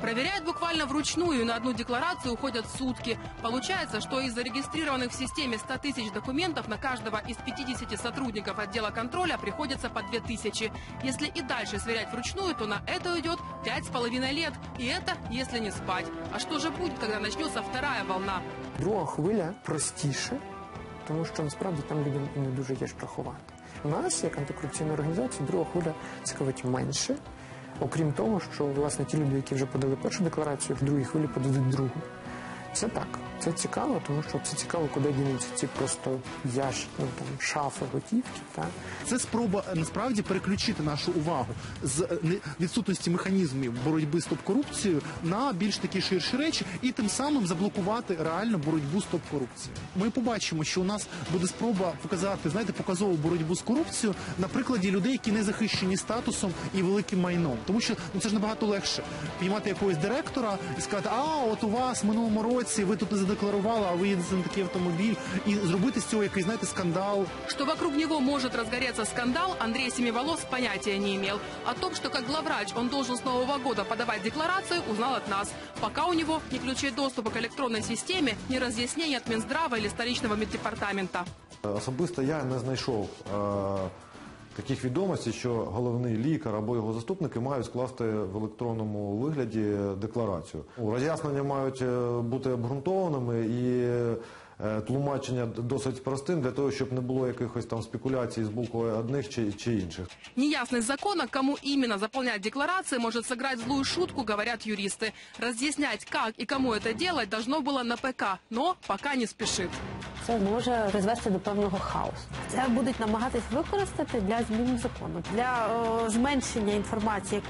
Проверяют буквально вручную, на одну декларацию уходят сутки. Получается, что из зарегистрированных в системе 100 тысяч документов на каждого из 50 сотрудников отдела контроля приходится по 2 тысячи. Если и дальше сверять вручную, то на это уйдет 5,5 лет. И это если не спать. А что же будет, когда начнется вторая волна? Друга хвиля простіше, тому що насправді там людям не дуже є страхувати. У нас, як антикорупційна організація, друга хвиля цікавить менше. Окрім того, що, власне, ті люди, які вже подали першу декларацію, в другій хвилі подадуть другу. Це так. Це цікаво, тому що це цікаво, куди дінуться ці просто шафи готівки. Це спроба насправді переключити нашу увагу з відсутності механізмів боротьби з топ-корупцією на більш такі ширші речі і тим самим заблокувати реальну боротьбу з топ-корупцією. Ми побачимо, що у нас буде спроба показати, знаєте, показову боротьбу з корупцією на прикладі людей, які не захищені статусом і великим майном. Тому що це ж набагато легше піймати якогось директора і сказати, а от у вас в минулому році ви тут не задекларували, а ви їдете на такий автомобіль, і зробити з цього якийсь, знаєте, скандал. Що вокруг нього може розгорятися скандал, Андрей Семиволос поняття не мав. О том, що як главврач він должен з Нового года подавати декларацію, узнав від нас. Поки у нього не ключі доступу к електронній системі, не роз'яснення від Мінздрава або столичного меддепартаменту. Особисто я не знайшов таких відомостей, що головний лікар або його заступники мають скласти в електронному вигляді декларацію. Роз'яснення мають бути обґрунтованими і тлумачення досить простим, для того, щоб не було якихось там спекуляцій з боку одних чи інших. Неясність закону, кому іменно заповняти декларації, може зіграти злую шутку, говорять юристи. Роз'ясняти, як і кому це робити, должно було на ПК, но поки не спішить. Це може призвести до певного хаосу. Це будуть намагатись використати для змін закону, для зменшення інформації,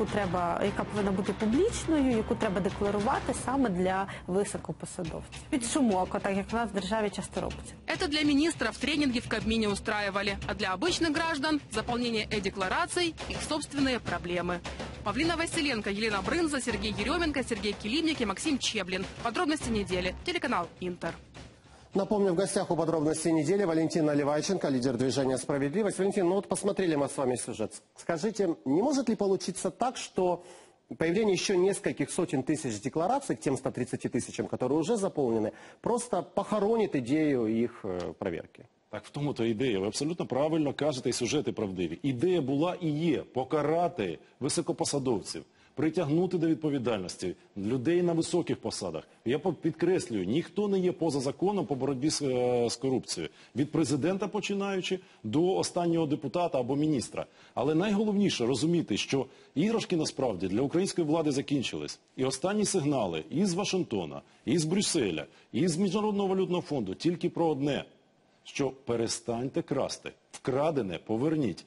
яка повинна бути публічною, яку треба декларувати саме для високопосадовців. Під шумок, так як в нас в державі часто робиться. Це для міністрів тренінги в Кабміні устраювали, а для звичайних громадян – заповнення е-декларацій, їх власні проблеми. Павлин Василенко, Елена Брынза, Сергей Еременко, Сергей Килимник и Максим Чеблин. Подробности недели. Телеканал «Интер». Напомню, в гостях у подробностей недели Валентин Наливайченко, лидер движения «Справедливость». Валентин, ну вот посмотрели мы с вами сюжет. Скажите, не может ли получиться так, что появление еще нескольких сотен тысяч деклараций к тем 130 тысячам, которые уже заполнены, просто похоронит идею их проверки? Так в тому-то ідея. Ви абсолютно правильно кажете, і сюжети правдиві. Ідея була і є покарати високопосадовців, притягнути до відповідальності людей на високих посадах. Я підкреслюю, ніхто не є поза законом по боротьбі з корупцією. Від президента починаючи до останнього депутата або міністра. Але найголовніше розуміти, що іграшки насправді для української влади закінчились. І останні сигнали із Вашингтона, із Брюсселя, із Міжнародного валютного фонду тільки про одне – що перестаньте красти, вкрадене поверніть.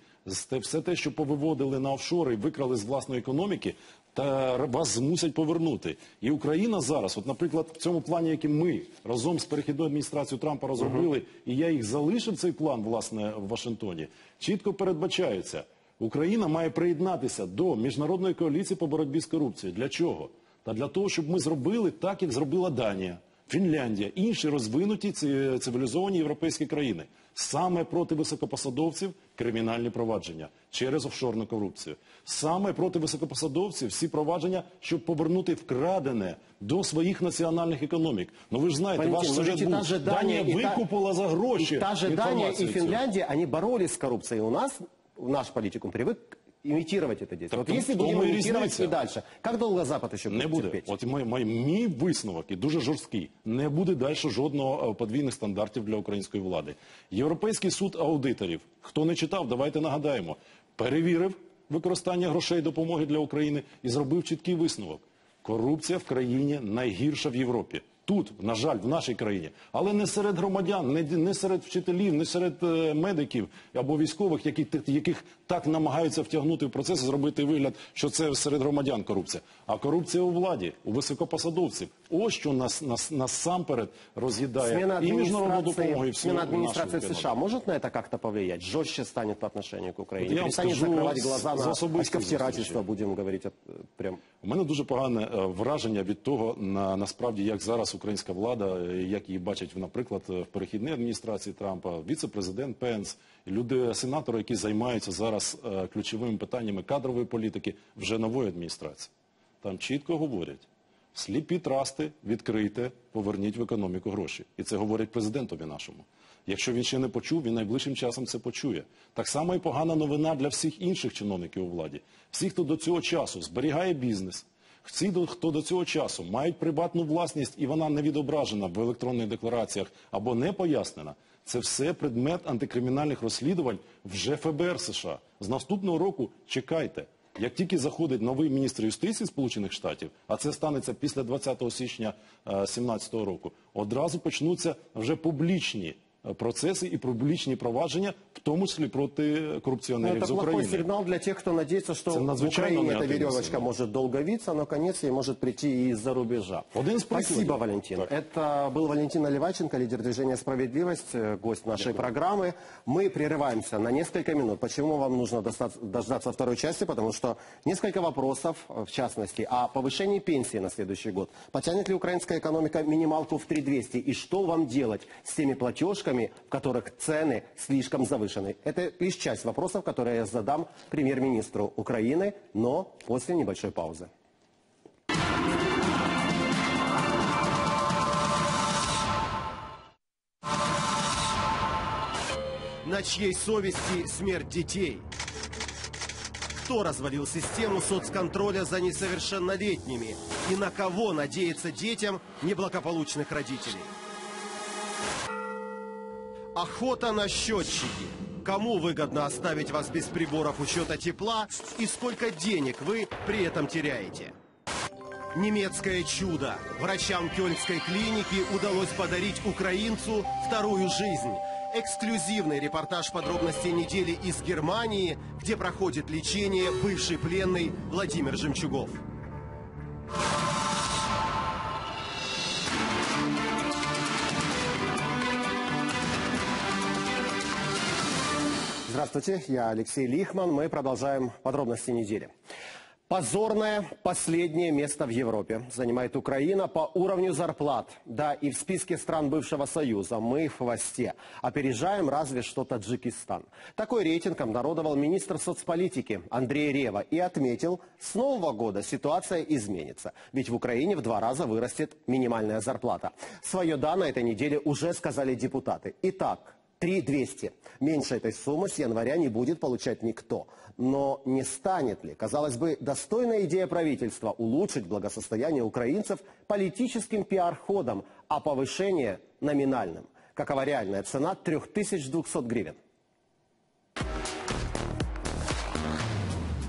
Все те, що повиводили на офшори і викрали з власної економіки, та вас змусять повернути. І Україна зараз, от, наприклад, в цьому плані, який ми разом з перехідною адміністрацією Трампа розробили, і я їх залишив, цей план, власне, в Вашингтоні, чітко передбачається. Україна має приєднатися до міжнародної коаліції по боротьбі з корупцією. Для чого? Та для того, щоб ми зробили так, як зробила Данія, Фінляндія, інші розвинуті цивілізовані європейські країни. Саме проти високопосадовців кримінальні провадження через офшорну корупцію. Саме проти високопосадовців всі провадження, щоб повернути вкрадене до своїх національних економік. Ну ви ж знаєте, ваш сюжет був. Данія викупила за гроші. Та же Данія і Фінляндія, вони боролись з корупцією. У нас, наш політикум привик имитировать это действие. Вот если бы не имитировать и дальше, как долго Запад еще будет терпеть? Не буде. От мій висновок, і дуже жорсткий, не буде далі жодного подвійних стандартів для української влади. Європейський суд аудиторів, хто не читав, давайте нагадаємо, перевірив використання грошей допомоги для України і зробив чіткий висновок. Корупція в країні найгірша в Європі. Тут, на жаль, в нашій країні. Але не серед громадян, не серед вчителів, не серед медиків або військових, яких так намагаються втягнути в процес, зробити вигляд, що це серед громадян корупція. А корупція у владі, у високопосадовців. Ось що насамперед роз'їдає і міжнародну допомогу, і всю нашу економіку. Смена адміністрації США може на це як-то повлиять? Жорстче стане по отношению к Україні? Перестане закривати глаза на очковтирательство, будемо говорити прямо. У мене дуже погане враження від того, насправді, як зараз українська влада, як її бачать, наприклад, в перехідній адміністрації Трампа, віце-президент Пенс, сенатори, які займаються зараз ключовими питаннями кадрової політики вже нової адміністрації. Там чітко говорять, сліпі трасти відкрийте, поверніть в економіку гроші. І це говорять президентові нашому. Якщо він ще не почув, він найближчим часом це почує. Так само і погана новина для всіх інших чиновників у владі. Всі, хто до цього часу зберігає бізнес, всі, хто до цього часу мають приватну власність і вона не відображена в електронних деклараціях або не пояснена, це все предмет антикримінальних розслідувань вже ФБР США. З наступного року чекайте. Як тільки заходить новий міністр юстиції Сполучених Штатів, а це станеться після 20 січня 2017 року, одразу почнуться вже публічні процессы и публичные проваджения, в том числе против коррупционеров из Украины. Это плохой сигнал для тех, кто надеется, что в Украине эта веревочка может долго виться, а наконец ей может прийти и из-за рубежа. Спасибо, Валентин. Так. Это был Валентин Наливайченко, лидер движения «Справедливость», гость нашей программы. Мы прерываемся на несколько минут. Почему вам нужно дождаться второй части? Потому что несколько вопросов, в частности, о повышении пенсии на следующий год. Потянет ли украинская экономика минималку в 3200? И что вам делать с теми платежками, в которых цены слишком завышены? Это лишь часть вопросов, которые я задам премьер-министру Украины, но после небольшой паузы. На чьей совести смерть детей? Кто развалил систему соцконтроля за несовершеннолетними? И на кого надеяться детям неблагополучных родителей? Охота на счетчики. Кому выгодно оставить вас без приборов учета тепла и сколько денег вы при этом теряете? Немецкое чудо. Врачам Кёльнской клиники удалось подарить украинцу вторую жизнь. Эксклюзивный репортаж подробностей недели из Германии, где проходит лечение бывший пленный Владимир Жемчугов. Здравствуйте, я Алексей Лихман. Мы продолжаем подробности недели. Позорное последнее место в Европе занимает Украина по уровню зарплат. Да, и в списке стран бывшего Союза мы в хвосте. Опережаем разве что Таджикистан. Такой рейтинг обнародовал министр соцполитики Андрей Рева и отметил, с нового года ситуация изменится. Ведь в Украине в 2 раза вырастет минимальная зарплата. Свое «да» на этой неделе уже сказали депутаты. Итак, 3200. Меньше этой суммы с января не будет получать никто. Но не станет ли, казалось бы, достойная идея правительства улучшить благосостояние украинцев политическим пиар-ходом, а повышение номинальным? Какова реальная цена? 3200 гривен.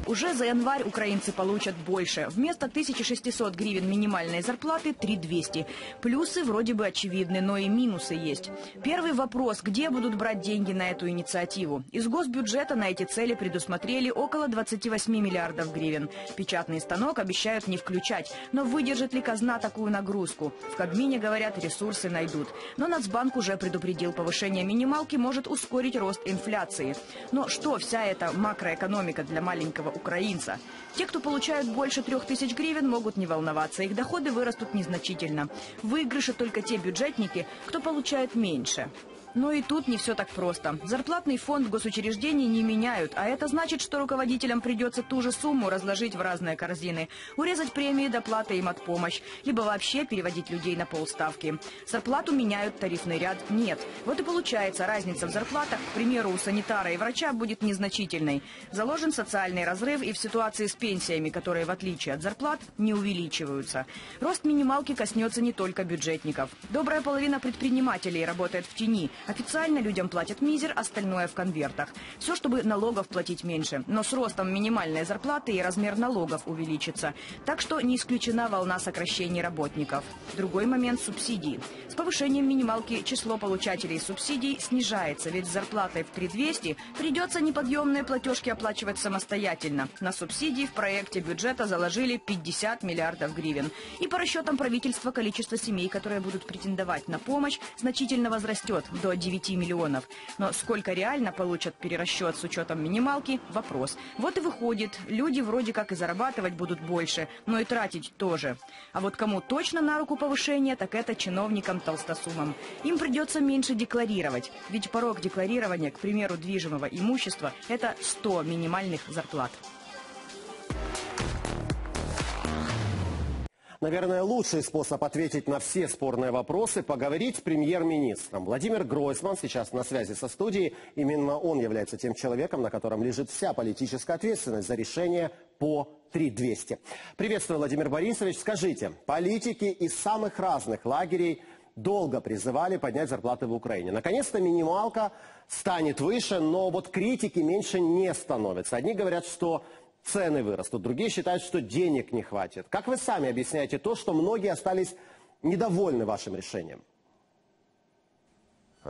Уже за январь украинцы получат больше. Вместо 1600 гривен минимальной зарплаты – 3200. Плюсы вроде бы очевидны, но и минусы есть. Первый вопрос – где будут брать деньги на эту инициативу? Из госбюджета на эти цели предусмотрели около 28 миллиардов гривен. Печатный станок обещают не включать. Но выдержит ли казна такую нагрузку? В Кабмине, говорят, ресурсы найдут. Но Нацбанк уже предупредил, повышение минималки может ускорить рост инфляции. Но что вся эта макроэкономика для маленького украинца? Те, кто получают больше 3000 гривен, могут не волноваться. Их доходы вырастут незначительно. Выигрыши только те бюджетники, кто получает меньше. Но и тут не все так просто. Зарплатный фонд госучреждений не меняют, а это значит, что руководителям придется ту же сумму разложить в разные корзины, урезать премии, доплаты и матпомощь, либо вообще переводить людей на полставки. Зарплату меняют, тарифный ряд нет. Вот и получается, разница в зарплатах, к примеру, у санитара и врача будет незначительной. Заложен социальный разрыв и в ситуации с пенсиями, которые, в отличие от зарплат, не увеличиваются. Рост минималки коснется не только бюджетников. Добрая половина предпринимателей работает в тени. Официально людям платят мизер, остальное в конвертах. Все, чтобы налогов платить меньше. Но с ростом минимальной зарплаты и размер налогов увеличится. Так что не исключена волна сокращений работников. Другой момент – субсидии. С повышением минималки число получателей субсидий снижается, ведь с зарплатой в 3200 придется неподъемные платежки оплачивать самостоятельно. На субсидии в проекте бюджета заложили 50 миллиардов гривен. И по расчетам правительства количество семей, которые будут претендовать на помощь, значительно возрастет – до 9 миллионов. Но сколько реально получат перерасчет с учетом минималки – вопрос. Вот и выходит, люди вроде как и зарабатывать будут больше, но и тратить тоже. А вот кому точно на руку повышение, так это чиновникам-толстосумам. Им придется меньше декларировать, ведь порог декларирования, к примеру, движимого имущества – это 100 минимальных зарплат. Наверное, лучший способ ответить на все спорные вопросы – поговорить с премьер-министром. Владимир Гройсман сейчас на связи со студией. Именно он является тем человеком, на котором лежит вся политическая ответственность за решение по 3200. Приветствую, Владимир Борисович. Скажите, политики из самых разных лагерей долго призывали поднять зарплаты в Украине. Наконец-то минималка станет выше, но вот критики меньше не становится. Одни говорят, что цены вырастут, другие считают, что денег не хватит. Как вы сами объясняете то, что многие остались недовольны вашим решением?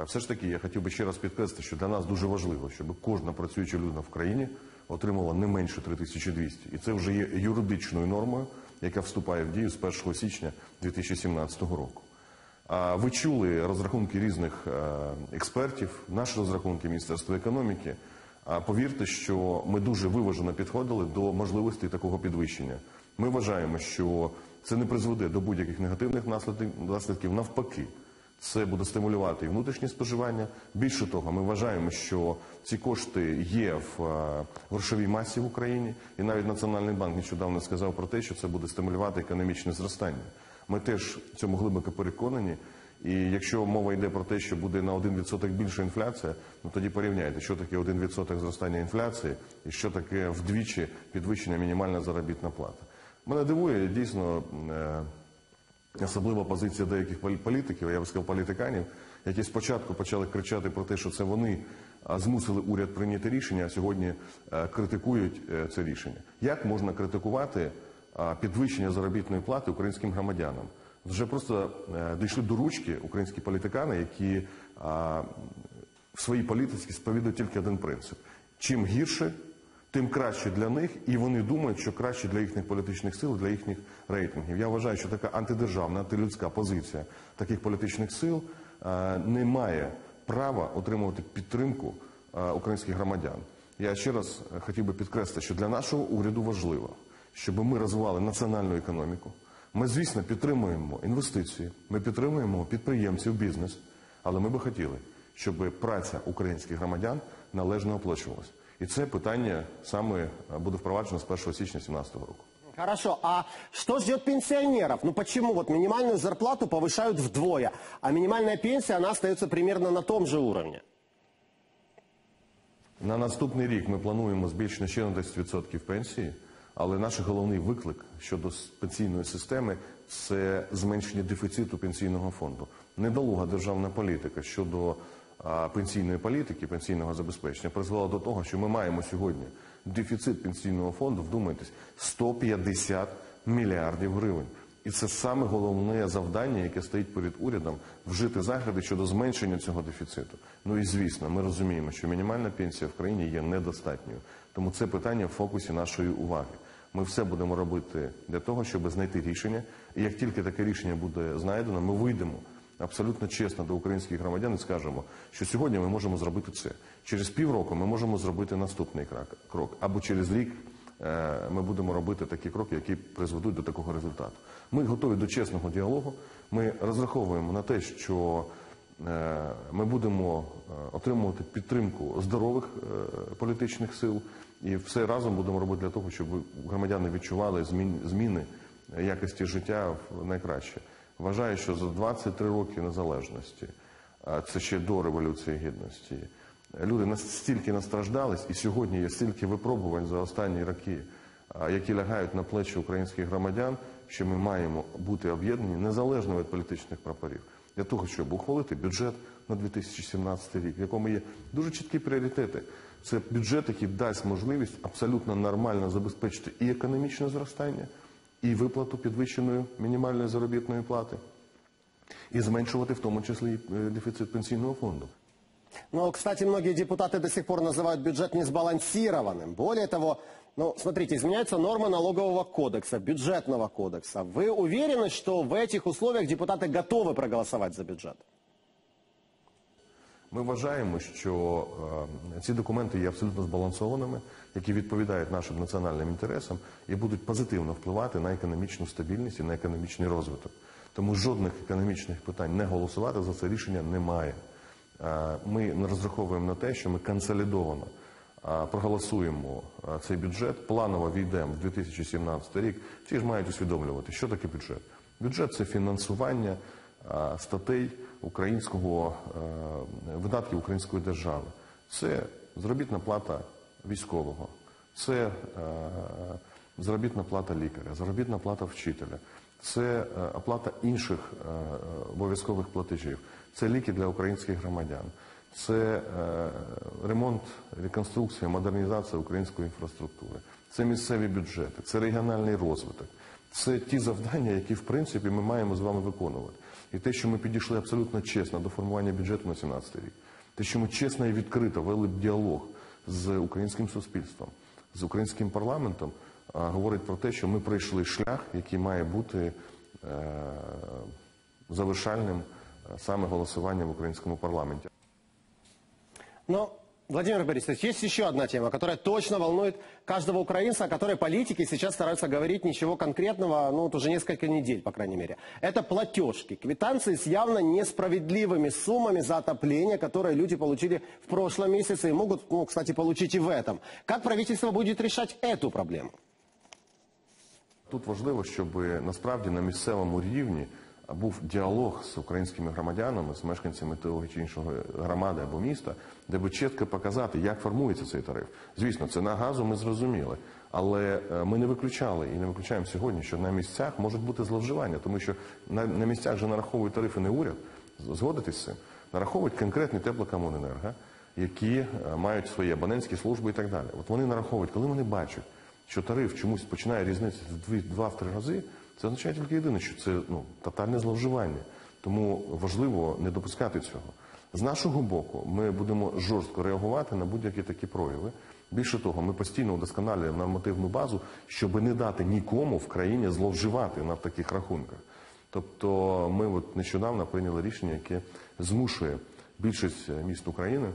Все ж таки, я хотів би ще раз підкреслити, що для нас дуже важливо, щоб кожна працююча людина в країні отримала не менше 3200. І це вже є юридичною нормою, яка вступає в дію з 1 січня 2017 року. Ви чули розрахунки різних експертів, наші розрахунки Міністерства економіки. Повірте, що ми дуже виважено підходили до можливості такого підвищення. Ми вважаємо, що це не призведе до будь-яких негативних наслідків, навпаки. Це буде стимулювати і внутрішнє споживання. Більше того, ми вважаємо, що ці кошти є в грошовій масі в Україні. І навіть Національний банк нещодавно сказав про те, що це буде стимулювати економічне зростання. Ми теж в цьому глибоко переконані. І якщо мова йде про те, що буде на 1% більша інфляція, ну тоді порівняйте, що таке 1% зростання інфляції і що таке вдвічі підвищення мінімальна заробітна плата. Мене дивує дійсно... Особлива позиція деяких політиків, я б сказав політиканів, які спочатку почали кричати про те, що це вони змусили уряд прийняти рішення, а сьогодні критикують це рішення. Як можна критикувати підвищення заробітної плати українським громадянам? Вже просто дійшли до ручки українські політикани, які в своїй політиці сповідують тільки один принцип. Чим гірше, тим краще для них, і вони думають, що краще для їхніх політичних сил, для їхніх рейтингів. Я вважаю, що така антидержавна, антилюдська позиція таких політичних сил не має права отримувати підтримку українських громадян. Я ще раз хотів би підкреслити, що для нашого уряду важливо, щоб ми розвивали національну економіку. Ми, звісно, підтримуємо інвестиції, ми підтримуємо підприємців, бізнес, але ми би хотіли, щоб праця українських громадян належно оплачувалася. І це питання саме буде впроваджено з 1 січня 2017 року. Хорошо. А что ждет пенсионеров? Ну почему? Вот минимальную зарплату повышают вдвое, а минимальная пенсия, она остается примерно на том же уровне. На наступний рік ми плануємо збільшення ще на 10% пенсії, але наш головний виклик щодо пенсійної системи – це зменшення дефіциту пенсійного фонду. Недолуга державна політика щодо пенсійної політики, пенсійного забезпечення призвело до того, що ми маємо сьогодні дефіцит пенсійного фонду, вдумайтесь, 150 мільярдів гривень. І це саме головне завдання, яке стоїть перед урядом – вжити заходи щодо зменшення цього дефіциту. Ну і звісно, ми розуміємо, що мінімальна пенсія в країні є недостатньою. Тому це питання в фокусі нашої уваги. Ми все будемо робити для того, щоб знайти рішення. І як тільки таке рішення буде знайдено, ми вийдемо абсолютно чесно до українських громадян і скажемо, що сьогодні ми можемо зробити це. Через півроку ми можемо зробити наступний крок. Або через рік ми будемо робити такі кроки, які призведуть до такого результату. Ми готові до чесного діалогу. Ми розраховуємо на те, що ми будемо отримувати підтримку здорових політичних сил. І все разом будемо робити для того, щоб громадяни відчували зміни якості життя в найкраще. Вважаю, що за 23 роки незалежності, це ще до Революції Гідності, люди настільки настраждались, і сьогодні є стільки випробувань за останні роки, які лягають на плечі українських громадян, що ми маємо бути об'єднані незалежно від політичних прапорів. Для того, щоб ухвалити бюджет на 2017 рік, в якому є дуже чіткі пріоритети. Це бюджет, який дасть можливість абсолютно нормально забезпечити і економічне зростання, і виплату підвищеної мінімальної заробітної плати, і зменшувати в тому числі дефіцит пенсійного фонду. Но, кстати, многие депутаты до сих пор называют бюджет несбалансированным. Более того, ну, смотрите, изменяются нормы налогового кодекса, бюджетного кодекса. Вы уверены, что в этих условиях депутаты готовы проголосовать за бюджет? Ми вважаємо, що ці документи є абсолютно збалансованими, які відповідають нашим національним інтересам і будуть позитивно впливати на економічну стабільність і на економічний розвиток. Тому жодних економічних питань не голосувати за це рішення немає. Ми розраховуємо на те, що ми консолідовано проголосуємо цей бюджет, планово війдемо в 2017 рік. Всі ж мають усвідомлювати, що таке бюджет. Бюджет – це фінансування статей видатків української держави. Це заробітна плата військового, це заробітна плата лікаря, заробітна плата вчителя, це оплата інших обов'язкових платежів, це ліки для українських громадян, це ремонт, реконструкція, модернізація української інфраструктури. це місцеві бюджети, це регіональний розвиток. Це ті завдання, які, в принципі, ми маємо з вами виконувати. І те, що ми підійшли абсолютно чесно до формування бюджету на 2017 рік. Те, що ми чесно і відкрито вели діалог з українським суспільством, з українським парламентом, говорить про те, що ми пройшли шлях, який має бути завершальним саме голосуванням в українському парламенті. Ну, Владимир Борисович, есть еще одна тема, которая точно волнует каждого украинца, о которой политики сейчас стараются говорить ничего конкретного, ну вот уже несколько недель, по крайней мере. Это платежки, квитанции с явно несправедливыми суммами за отопление, которые люди получили в прошлом месяце и могут, ну, кстати, получить и в этом. Как правительство будет решать эту проблему? Тут важливо, щоб насправді на місцевому рівні був діалог з українськими громадянами, з мешканцями того чи іншого громади або міста, де би чітко показати, як формується цей тариф. Звісно, ціна газу ми зрозуміли, але ми не виключали і не виключаємо сьогодні, що на місцях можуть бути зловживання, тому що на місцях же нараховують тарифи не уряд, згодитись з цим, нараховують конкретні теплокомуненерго, які мають свої абонентські служби і так далі. От вони нараховують, коли вони бачать, що тариф чомусь починає різнитися в 2-3 рази, це означає тільки єдине, що це тотальне зловживання. Тому важливо не допускати цього. З нашого боку ми будемо жорстко реагувати на будь-які такі прояви. Більше того, ми постійно удосконалюємо нормативну базу, щоб не дати нікому в країні зловживати на таких рахунках. Тобто ми нещодавно прийняли рішення, яке змушує більшість міст України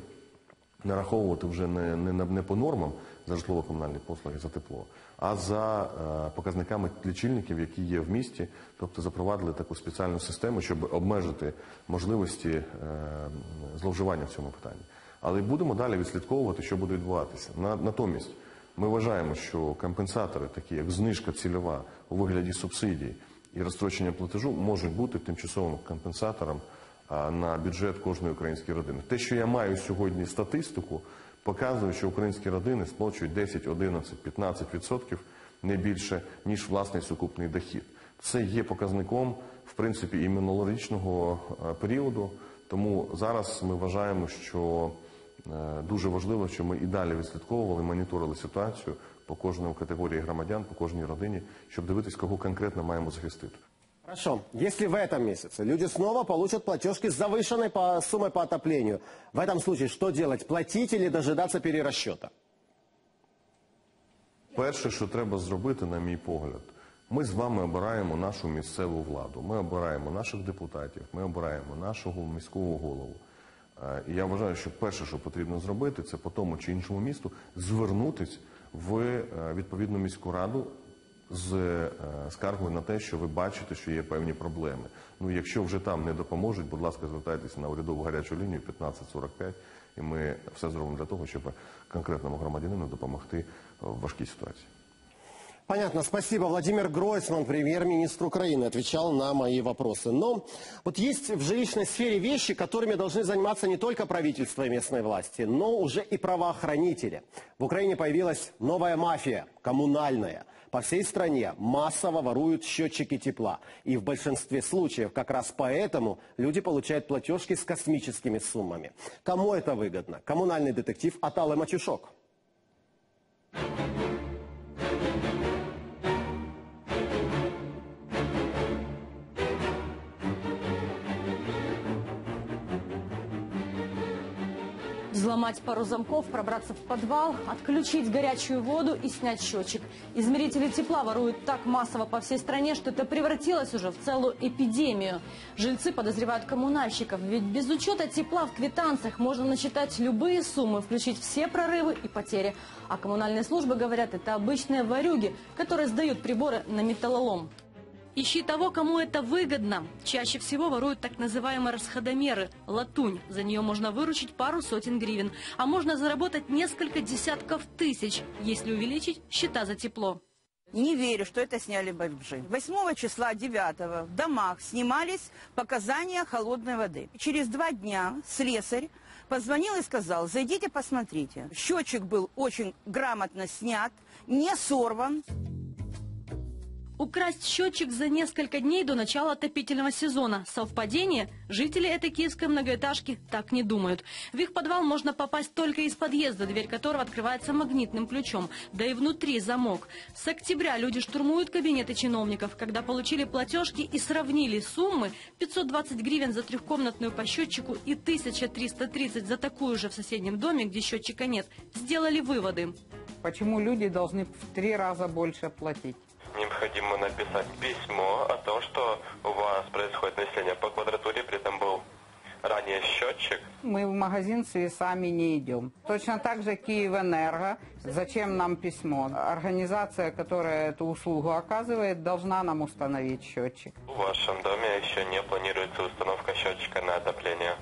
нараховувати вже не по нормам за житлово-комунальні послуги, за тепло, а за показниками лічильників, які є в місті. Тобто запровадили таку спеціальну систему, щоб обмежити можливості зловживання в цьому питанні. Але будемо далі відслідковувати, що буде відбуватися. Натомість ми вважаємо, що компенсатори, такі як знижка цільова у вигляді субсидій і розстрочення платежу, можуть бути тимчасовим компенсатором на бюджет кожної української родини. Те, що я маю сьогодні статистику, показує, що українські родини сплачують 10, 11, 15% не більше, ніж власний сукупний дохід. Це є показником, в принципі, і минулорічного періоду, тому зараз ми вважаємо, що дуже важливо, що ми і далі відслідковували, моніторили ситуацію по кожній категорії громадян, по кожній родині, щоб дивитись, кого конкретно маємо захистити. Хорошо. Если в этом месяце люди снова получат платежки с завышенной суммой по отоплению, в этом случае что делать? Платить или дожидаться перерасчета? Перше, що треба зробити, на мій погляд, ми з вами обираємо нашу місцеву владу, ми обираємо наших депутатів, ми обираємо нашого міського голову. І я вважаю, що перше, що потрібно зробити, це по тому чи іншому місту звернутись в відповідну міську раду з скаргою на те, що ви бачите, що є певні проблеми. Ну, якщо вже там не допоможуть, будь ласка, звертайтеся на урядову гарячу лінію 1545, і ми все зробимо для того, щоб конкретному громадянину допомогти в важкій ситуації. Понятно, спасибо. Владимир Гройсман, премьер-министр Украины, отвечал на мои вопросы. Но вот есть в жилищной сфере вещи, которыми должны заниматься не только правительство и местные власти, но уже и правоохранители. В Украине появилась новая мафия, коммунальная. По всей стране массово воруют счетчики тепла. И в большинстве случаев как раз поэтому люди получают платежки с космическими суммами. Кому это выгодно? Коммунальный детектив Аталы Матюшок. Взломать пару замков, пробраться в подвал, отключить горячую воду и снять счетчик. Измерители тепла воруют так массово по всей стране, что это превратилось уже в целую эпидемию. Жильцы подозревают коммунальщиков, ведь без учета тепла в квитанциях можно насчитать любые суммы, включить все прорывы и потери. А коммунальные службы говорят, это обычные ворюги, которые сдают приборы на металлолом. Ищи того, кому это выгодно. Чаще всего воруют так называемые расходомеры – латунь. За нее можно выручить пару сотен гривен, а можно заработать несколько десятков тысяч, если увеличить счета за тепло. Не верю, что это сняли бомжи. 8 числа, 9 в домах снимались показания холодной воды. Через 2 дня слесарь позвонил и сказал: зайдите, посмотрите. Счетчик был очень грамотно снят, не сорван. Украсть счетчик за несколько дней до начала отопительного сезона. Совпадение? Жители этой киевской многоэтажки так не думают. В их подвал можно попасть только из подъезда, дверь которого открывается магнитным ключом. Да и внутри замок. С октября люди штурмуют кабинеты чиновников. Когда получили платежки и сравнили суммы, 520 гривен за трехкомнатную по счетчику и 1330 за такую же в соседнем доме, где счетчика нет, сделали выводы. Почему люди должны в 3 раза больше платить? Необходимо написать письмо о том, что у вас происходит население по квадратуре, при этом был ранее счетчик. Мы в магазин с весами не идем. Точно так же Киевэнерго. Зачем нам письмо? Организация, которая эту услугу оказывает, должна нам установить счетчик. В вашем доме еще не планируется установка счетчика на отопление.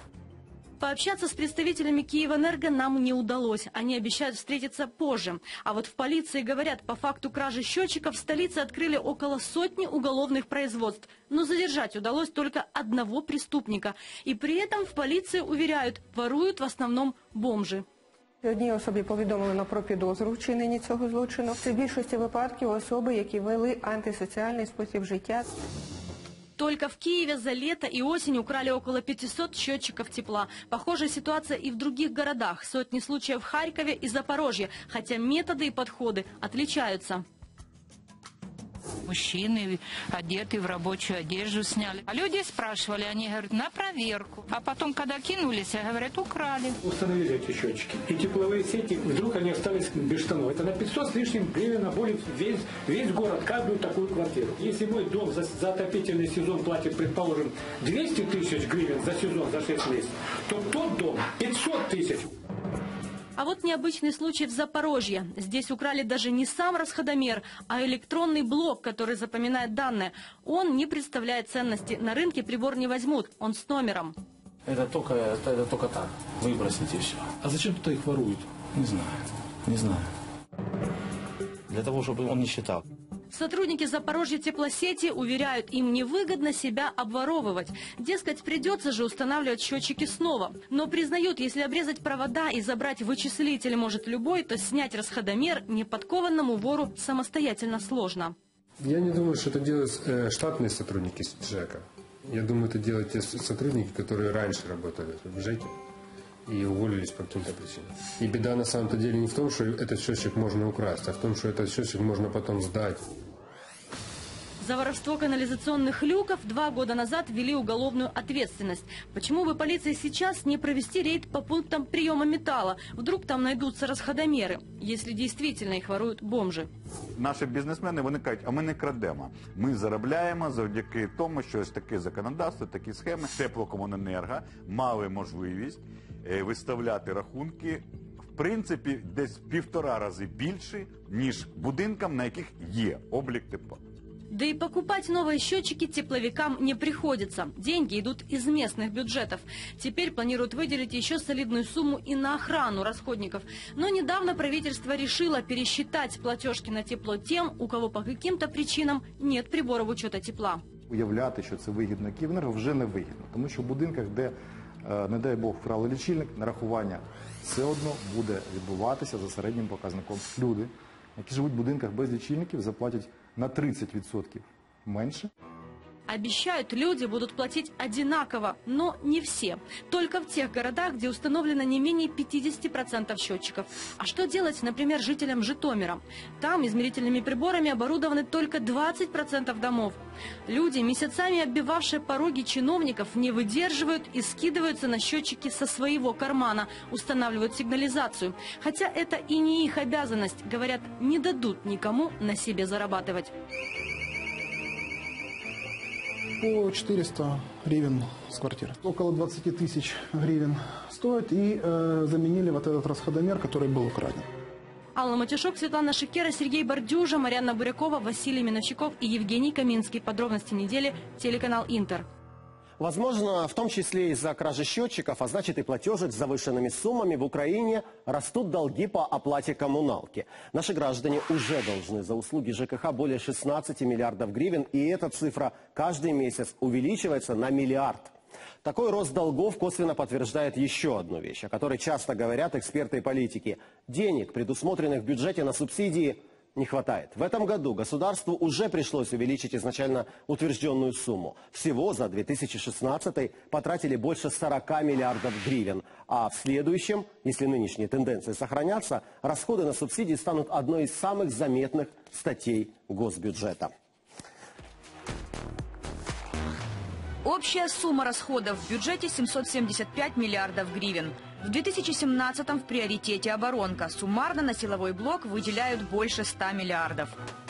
Пообщаться с представителями Киевэнерго нам не удалось. Они обещают встретиться позже. А вот в полиции говорят, по факту кражи счетчиков в столице открыли около сотни уголовных производств. Но задержать удалось только одного преступника. И при этом в полиции уверяют, воруют в основном бомжи. Одній особі повідомлено про підозру вчинення цього злочину. Це в більшості випадків особи, які вели антисоціальний спосіб життя. Только в Киеве за лето и осень украли около 500 счетчиков тепла. Похожая ситуация и в других городах. Сотни случаев в Харькове и Запорожье. Хотя методы и подходы отличаются. Мужчины одеты в рабочую одежду сняли. А люди спрашивали, они говорят, на проверку. А потом, когда кинулись, говорят, украли. Установили эти счетчики. И тепловые сети, вдруг они остались без штанов. Это на 500 с лишним гривен на более весь город, каждую такую квартиру. Если мой дом за отопительный сезон платит, предположим, 200 тысяч гривен за сезон, за 6 месяцев, то тот дом 500 тысяч. А вот необычный случай в Запорожье. Здесь украли даже не сам расходомер, а электронный блок, который запоминает данные. Он не представляет ценности. На рынке прибор не возьмут, он с номером. Это только так. Выбросить и все. А зачем кто-то их ворует? Не знаю. Для того, чтобы он не считал. Сотрудники Запорожья теплосети уверяют, им невыгодно себя обворовывать. Дескать, придется же устанавливать счетчики снова. Но признают, если обрезать провода и забрать вычислитель может любой, то снять расходомер неподкованному вору самостоятельно сложно. Я не думаю, что это делают штатные сотрудники ЖЭКа. Я думаю, это делают те сотрудники, которые раньше работали в ЖЭКе и уволились по каким-то причинам. И беда на самом-то деле не в том, что этот счетчик можно украсть, а в том, что этот счетчик можно потом сдать. За воровство канализационных люков 2 года назад ввели уголовную ответственность. Почему бы полиции сейчас не провести рейд по пунктам приема металла? Вдруг там найдутся расходомеры, если действительно их воруют бомжи. Наши бизнесмены, они говорят, а мы не крадемо. Мы заробляємо завдяки тому, що ось таке законодавство, такі схеми. Теплокомуненерго мали можливість виставляти рахунки, в принципі, десь в 1,5 рази більше, ніж будинкам, на яких є облік тепла. Да и покупать новые счетчики тепловикам не приходится. Деньги идут из местных бюджетов. Теперь планируют выделить еще солидную сумму и на охрану расходников. Но недавно правительство решило пересчитать платежки на тепло тем, у кого по каким-то причинам нет приборов учета тепла. Уявляти, що це вигідно Київенерго, вже не вигідно. Тому що в будинках, де, не дай Бог, вкрали лічильник, нарахування все одно буде відбуватися за середнім показником. Люди, які живуть в будинках без лічильників, заплатять на 30% меньше. Обещают, люди будут платить одинаково, но не все. Только в тех городах, где установлено не менее 50% счетчиков. А что делать, например, жителям Житомира? Там измерительными приборами оборудованы только 20% домов. Люди, месяцами оббивавшие пороги чиновников, не выдерживают и скидываются на счетчики со своего кармана, устанавливают сигнализацию. Хотя это и не их обязанность. Говорят, не дадут никому на себе зарабатывать. По 400 гривен с квартиры. Около 20 тысяч гривен стоит, и заменили вот этот расходомер, который был украден. Алла Матюшок, Светлана Шикера, Сергей Бордюжа, Марьяна Бурякова, Василий Миновщиков и Евгений Каминский. Подробности недели, телеканал «Интер». Возможно, в том числе из-за кражи счетчиков, а значит и платежек с завышенными суммами, в Украине растут долги по оплате коммуналки. Наши граждане уже должны за услуги ЖКХ более 16 миллиардов гривен, и эта цифра каждый месяц увеличивается на миллиард. Такой рост долгов косвенно подтверждает еще одну вещь, о которой часто говорят эксперты и политики. Денег, предусмотренных в бюджете на субсидии, не хватает. В этом году государству уже пришлось увеличить изначально утвержденную сумму. Всего за 2016 потратили больше 40 миллиардов гривен. А в следующем, если нынешние тенденции сохранятся, расходы на субсидии станут одной из самых заметных статей госбюджета. Общая сумма расходов в бюджете 775 миллиардов гривен. В 2017-м в приоритете оборонка. Суммарно на силовой блок выделяют больше 100 миллиардов.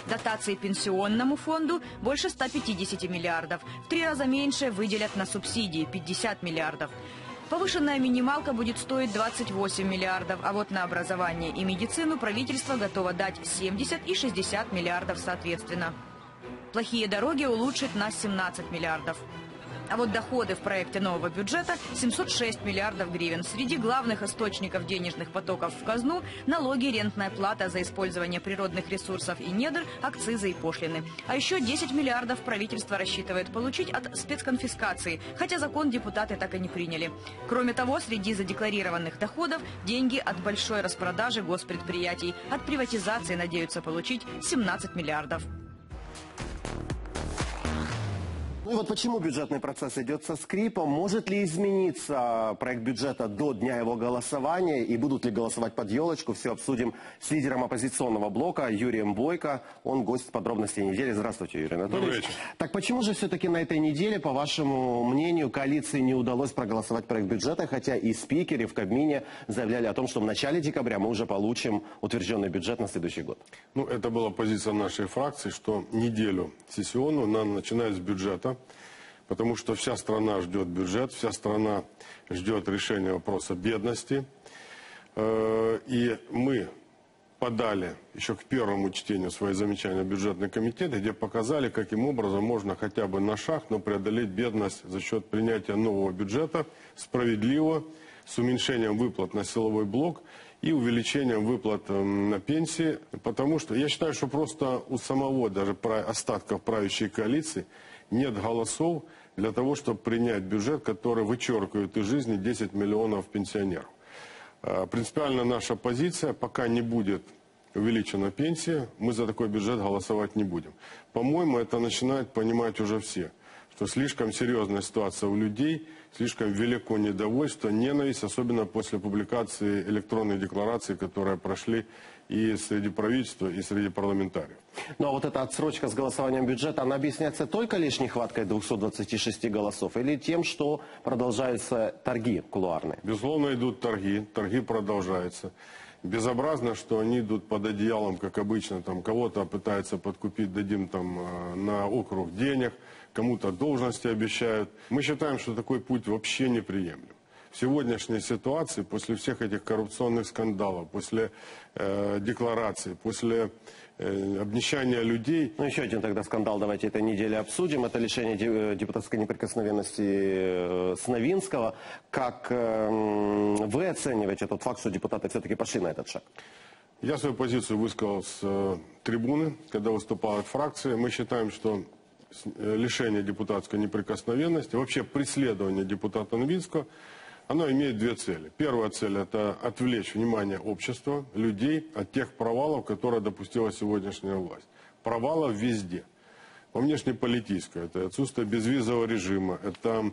Дотации пенсионному фонду больше 150 миллиардов. В 3 раза меньше выделят на субсидии – 50 миллиардов. Повышенная минималка будет стоить 28 миллиардов, а вот на образование и медицину правительство готово дать 70 и 60 миллиардов соответственно. Плохие дороги улучшат на 17 миллиардов. А вот доходы в проекте нового бюджета – 706 миллиардов гривен. Среди главных источников денежных потоков в казну – налоги, рентная плата за использование природных ресурсов и недр, акцизы и пошлины. А еще 10 миллиардов правительство рассчитывает получить от спецконфискации, хотя закон депутаты так и не приняли. Кроме того, среди задекларированных доходов – деньги от большой распродажи госпредприятий. От приватизации надеются получить 17 миллиардов. Ну и вот почему бюджетный процесс идет со скрипом, может ли измениться проект бюджета до дня его голосования и будут ли голосовать под елочку, все обсудим с лидером оппозиционного блока Юрием Бойко, он гость подробностей недели. Здравствуйте, Юрий Анатольевич. Так почему же все-таки на этой неделе, по вашему мнению, коалиции не удалось проголосовать проект бюджета, хотя и спикеры в Кабмине заявляли о том, что в начале декабря мы уже получим утвержденный бюджет на следующий год? Ну, это была позиция нашей фракции, что неделю сессионную нам начинают с бюджета. Потому что вся страна ждет бюджет, вся страна ждет решения вопроса бедности. И мы подали еще к первому чтению свои замечания в бюджетный комитет, где показали, каким образом можно хотя бы на шаг, но преодолеть бедность за счет принятия нового бюджета, справедливо, с уменьшением выплат на силовой блок и увеличением выплат на пенсии. Потому что я считаю, что просто у самого даже остатков правящей коалиции нет голосов для того, чтобы принять бюджет, который вычеркивает из жизни 10 миллионов пенсионеров. Принципиально наша позиция, пока не будет увеличена пенсия, мы за такой бюджет голосовать не будем. По-моему, это начинают понимать уже все, что слишком серьезная ситуация у людей, слишком велико недовольство, ненависть, особенно после публикации электронной декларации, которые прошли и среди правительства, и среди парламентариев. Ну а вот эта отсрочка с голосованием бюджета, она объясняется только лишь нехваткой 226 голосов или тем, что продолжаются торги кулуарные? Безусловно, идут торги продолжаются. Безобразно, что они идут под одеялом, как обычно, там кого-то пытаются подкупить, дадим там на округ денег, кому-то должности обещают. Мы считаем, что такой путь вообще неприемлем. В сегодняшней ситуации, после всех этих коррупционных скандалов, после деклараций, после обнищания людей... Ну еще один тогда скандал давайте этой неделе обсудим. Это лишение депутатской неприкосновенности с Новинского. Как вы оцениваете тот факт, что депутаты все-таки пошли на этот шаг? Я свою позицию высказал с трибуны, когда выступал от фракции. Мы считаем, что лишение депутатской неприкосновенности, вообще преследование депутата Новинского, оно имеет 2 цели. Первая цель – это отвлечь внимание общества, людей от тех провалов, которые допустила сегодняшняя власть. Провалов везде. Во внешнеполитической – это отсутствие безвизового режима, это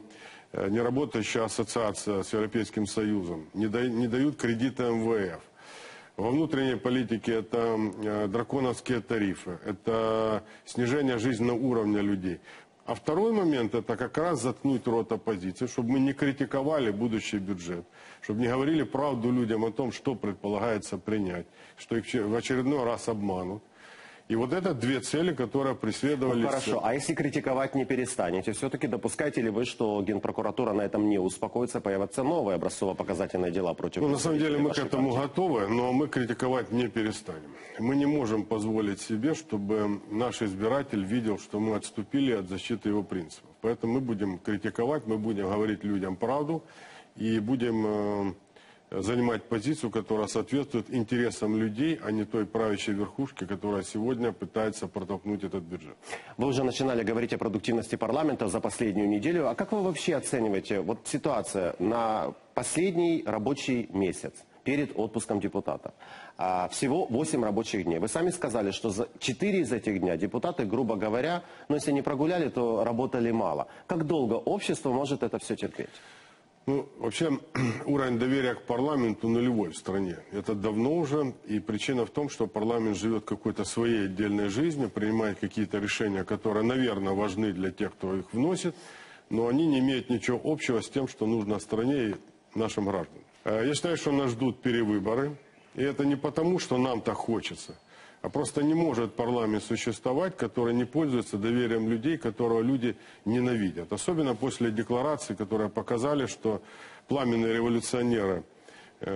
неработающая ассоциация с Европейским Союзом, не дают кредита МВФ. Во внутренней политике это драконовские тарифы, это снижение жизненного уровня людей. А второй момент – это как раз заткнуть рот оппозиции, чтобы мы не критиковали будущий бюджет, чтобы не говорили правду людям о том, что предполагается принять, что их в очередной раз обманут. И вот это 2 цели, которые преследовались... Ну, хорошо, а если критиковать не перестанете, все-таки допускаете ли вы, что Генпрокуратура на этом не успокоится, появятся новые образцово-показательные дела против... Ну, на самом деле мы к этому готовы, но мы критиковать не перестанем. Мы не можем позволить себе, чтобы наш избиратель видел, что мы отступили от защиты его принципов. Поэтому мы будем критиковать, мы будем говорить людям правду и будем... занимать позицию, которая соответствует интересам людей, а не той правящей верхушке, которая сегодня пытается протолкнуть этот бюджет. Вы уже начинали говорить о продуктивности парламента за последнюю неделю. А как вы вообще оцениваете вот ситуацию на последний рабочий месяц? перед отпуском депутата. Всего 8 рабочих дней. Вы сами сказали, что за 4 из этих дня депутаты, грубо говоря, но если не прогуляли, то работали мало. Как долго общество может это все терпеть? Ну, вообще, уровень доверия к парламенту нулевой в стране. Это давно уже, и причина в том, что парламент живет какой-то своей отдельной жизнью, принимает какие-то решения, которые, наверное, важны для тех, кто их вносит, но они не имеют ничего общего с тем, что нужно стране и нашим гражданам. Я считаю, что нас ждут перевыборы, и это не потому, что нам так хочется, а просто не может парламент существовать, который не пользуется доверием людей, которого люди ненавидят. Особенно после декларации, которые показали, что пламенные революционеры,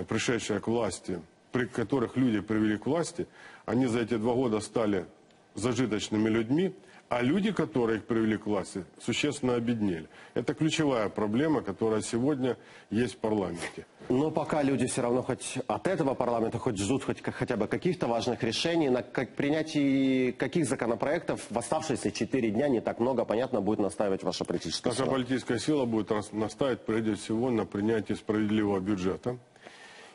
пришедшие к власти, при которых люди привели к власти, они за эти 2 года стали зажиточными людьми, а люди, которые их привели к власти, существенно обеднели. Это ключевая проблема, которая сегодня есть в парламенте. Но пока люди все равно хоть от этого парламента ждут хотя бы каких-то важных решений, на принятии каких законопроектов в оставшиеся 4 дня не так много, понятно, будет настаивать ваша политическая сила. Наша политическая сила будет настаивать прежде всего на принятии справедливого бюджета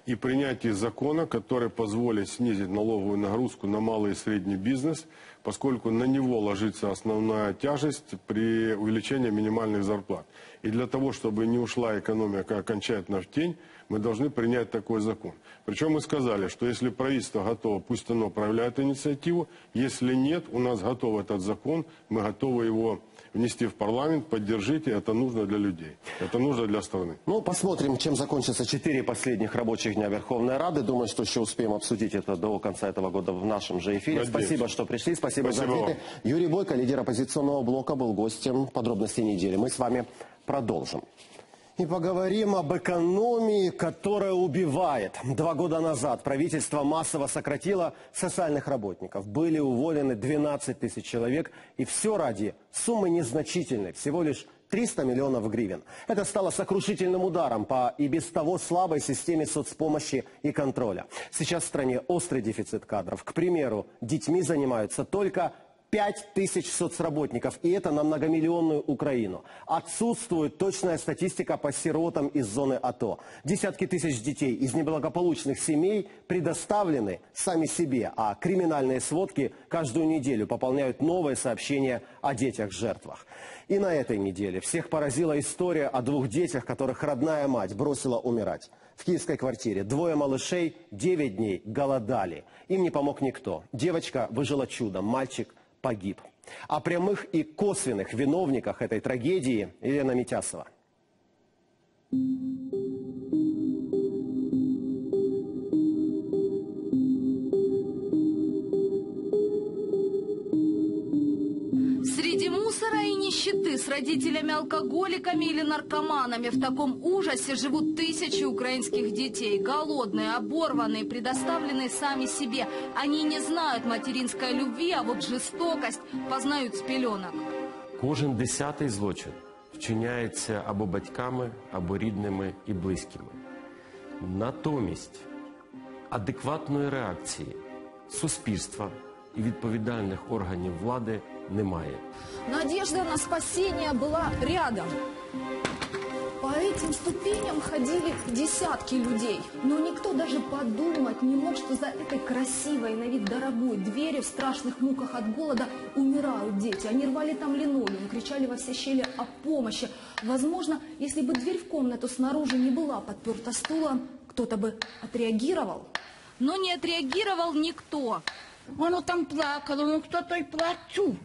и принятии закона, который позволит снизить налоговую нагрузку на малый и средний бизнес, поскольку на него ложится основная тяжесть при увеличении минимальных зарплат. И для того, чтобы не ушла экономика окончательно в тень, мы должны принять такой закон. Причем мы сказали, что если правительство готово, пусть оно проявляет инициативу, если нет, у нас готов этот закон, мы готовы его внести в парламент, поддержите, это нужно для людей, это нужно для страны. Ну, посмотрим, чем закончатся 4 последних рабочих дня Верховной Рады. Думаю, что еще успеем обсудить это до конца этого года в нашем же эфире. Надеюсь. Спасибо, что пришли, спасибо за ответы. Юрий Бойко, лидер оппозиционного блока, был гостем «Подробностей недели». Мы с вами продолжим. И поговорим об экономии, которая убивает. 2 года назад правительство массово сократило социальных работников. Были уволены 12 тысяч человек. И все ради суммы незначительной, всего лишь 300 миллионов гривен. Это стало сокрушительным ударом по и без того слабой системе соцпомощи и контроля. Сейчас в стране острый дефицит кадров. К примеру, детьми занимаются только 5 тысяч соцработников, и это на многомиллионную Украину. Отсутствует точная статистика по сиротам из зоны АТО. Десятки тысяч детей из неблагополучных семей предоставлены сами себе, а криминальные сводки каждую неделю пополняют новые сообщения о детях-жертвах. И на этой неделе всех поразила история о 2 детях, которых родная мать бросила умирать. В киевской квартире 2 малышей 9 дней голодали. Им не помог никто. Девочка выжила чудом, мальчик погиб. О прямых и косвенных виновниках этой трагедии Елена Митясова. Среди мусора и нищеты, с родителями алкоголиками или наркоманами, в таком ужасе живут тысячи украинских детей. Голодные, оборванные, предоставленные сами себе. Они не знают материнской любви, а вот жестокость познают с пеленок. Кожен 10-й злочин вчиняється або батьками, або рідними і близькими. Натомість адекватної реакції суспільства і відповідальних органів влади немає. Надежда на спасение была рядом. По этим ступеням ходили десятки людей. Но никто даже подумать не мог, что за этой красивой, на вид дорогой двери в страшных муках от голода умирают дети. Они рвали там линолеум, кричали во все щели о помощи. Возможно, если бы дверь в комнату снаружи не была подперта стулом, кто-то бы отреагировал. Но не отреагировал никто. Воно там плакало, ну кто той плачу.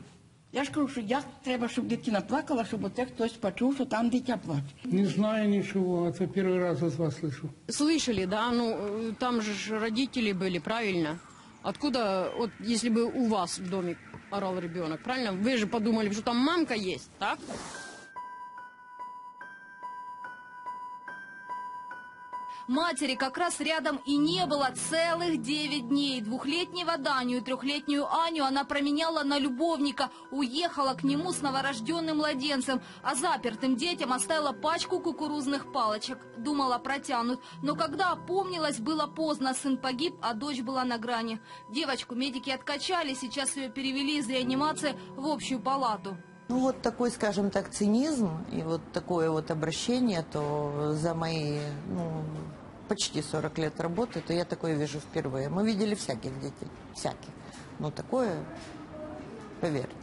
Я ж кажу, що треба, щоб дитина плакала, щоб оце хтось почув, що там дитя плаче. Не знаю ничего, это первый раз от вас слышу. Слышали, да? Ну, там же родители были, правильно? Откуда, вот, если бы у вас в доме орал ребенок, правильно? Вы же подумали, что там мамка есть, так? Матери как раз рядом и не было целых 9 дней. 2-летнего Даню и 3-летнюю Аню она променяла на любовника. Уехала к нему с новорожденным младенцем, а запертым детям оставила пачку кукурузных палочек. Думала, протянут. Но когда опомнилась, было поздно. Сын погиб, а дочь была на грани. Девочку медики откачали, сейчас ее перевели из реанимации в общую палату. Ну вот такой, скажем так, цинизм и вот такое вот обращение, то за мои, ну, почти 40 лет работы, то я такое вижу впервые. Мы видели всяких детей, всяких. Но такое, поверьте.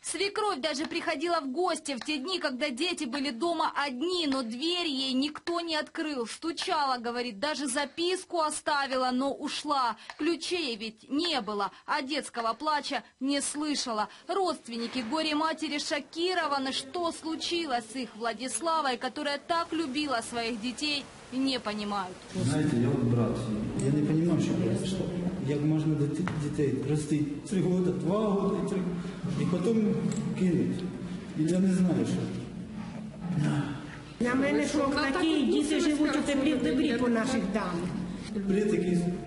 Свекровь даже приходила в гости в те дни, когда дети были дома одни, но дверь ей никто не открыл. Стучала, говорит, даже записку оставила, но ушла. Ключей ведь не было, а детского плача не слышала. Родственники горе-матери шокированы, что случилось с их Владиславой, которая так любила своих детей, не понимают. Знаете, я вот брат, я не понимаю, что происходит. Как можно детей растить 3 года, 2 года, 3, и потом кинуть. И я не знаю, что. На мене такие дети живут в добре по наших дамах.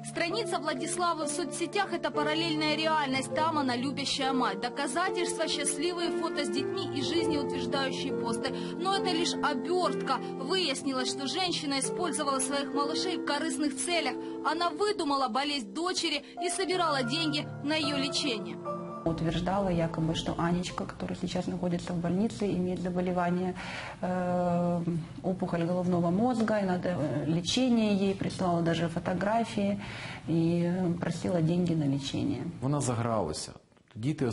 Страница Владиславы в соцсетях – это параллельная реальность. Там она любящая мать. Доказательства – счастливые фото с детьми и жизнеутверждающие посты. Но это лишь обертка. Выяснилось, что женщина использовала своих малышей в корыстных целях. Она выдумала болезнь дочери и собирала деньги на ее лечение. Утверждала якобы, что Анечка, которая сейчас находится в больнице, имеет заболевание, опухоль головного мозга, и надо лечение ей, прислала даже фотографии и просила деньги на лечение. Вона загралася. Діти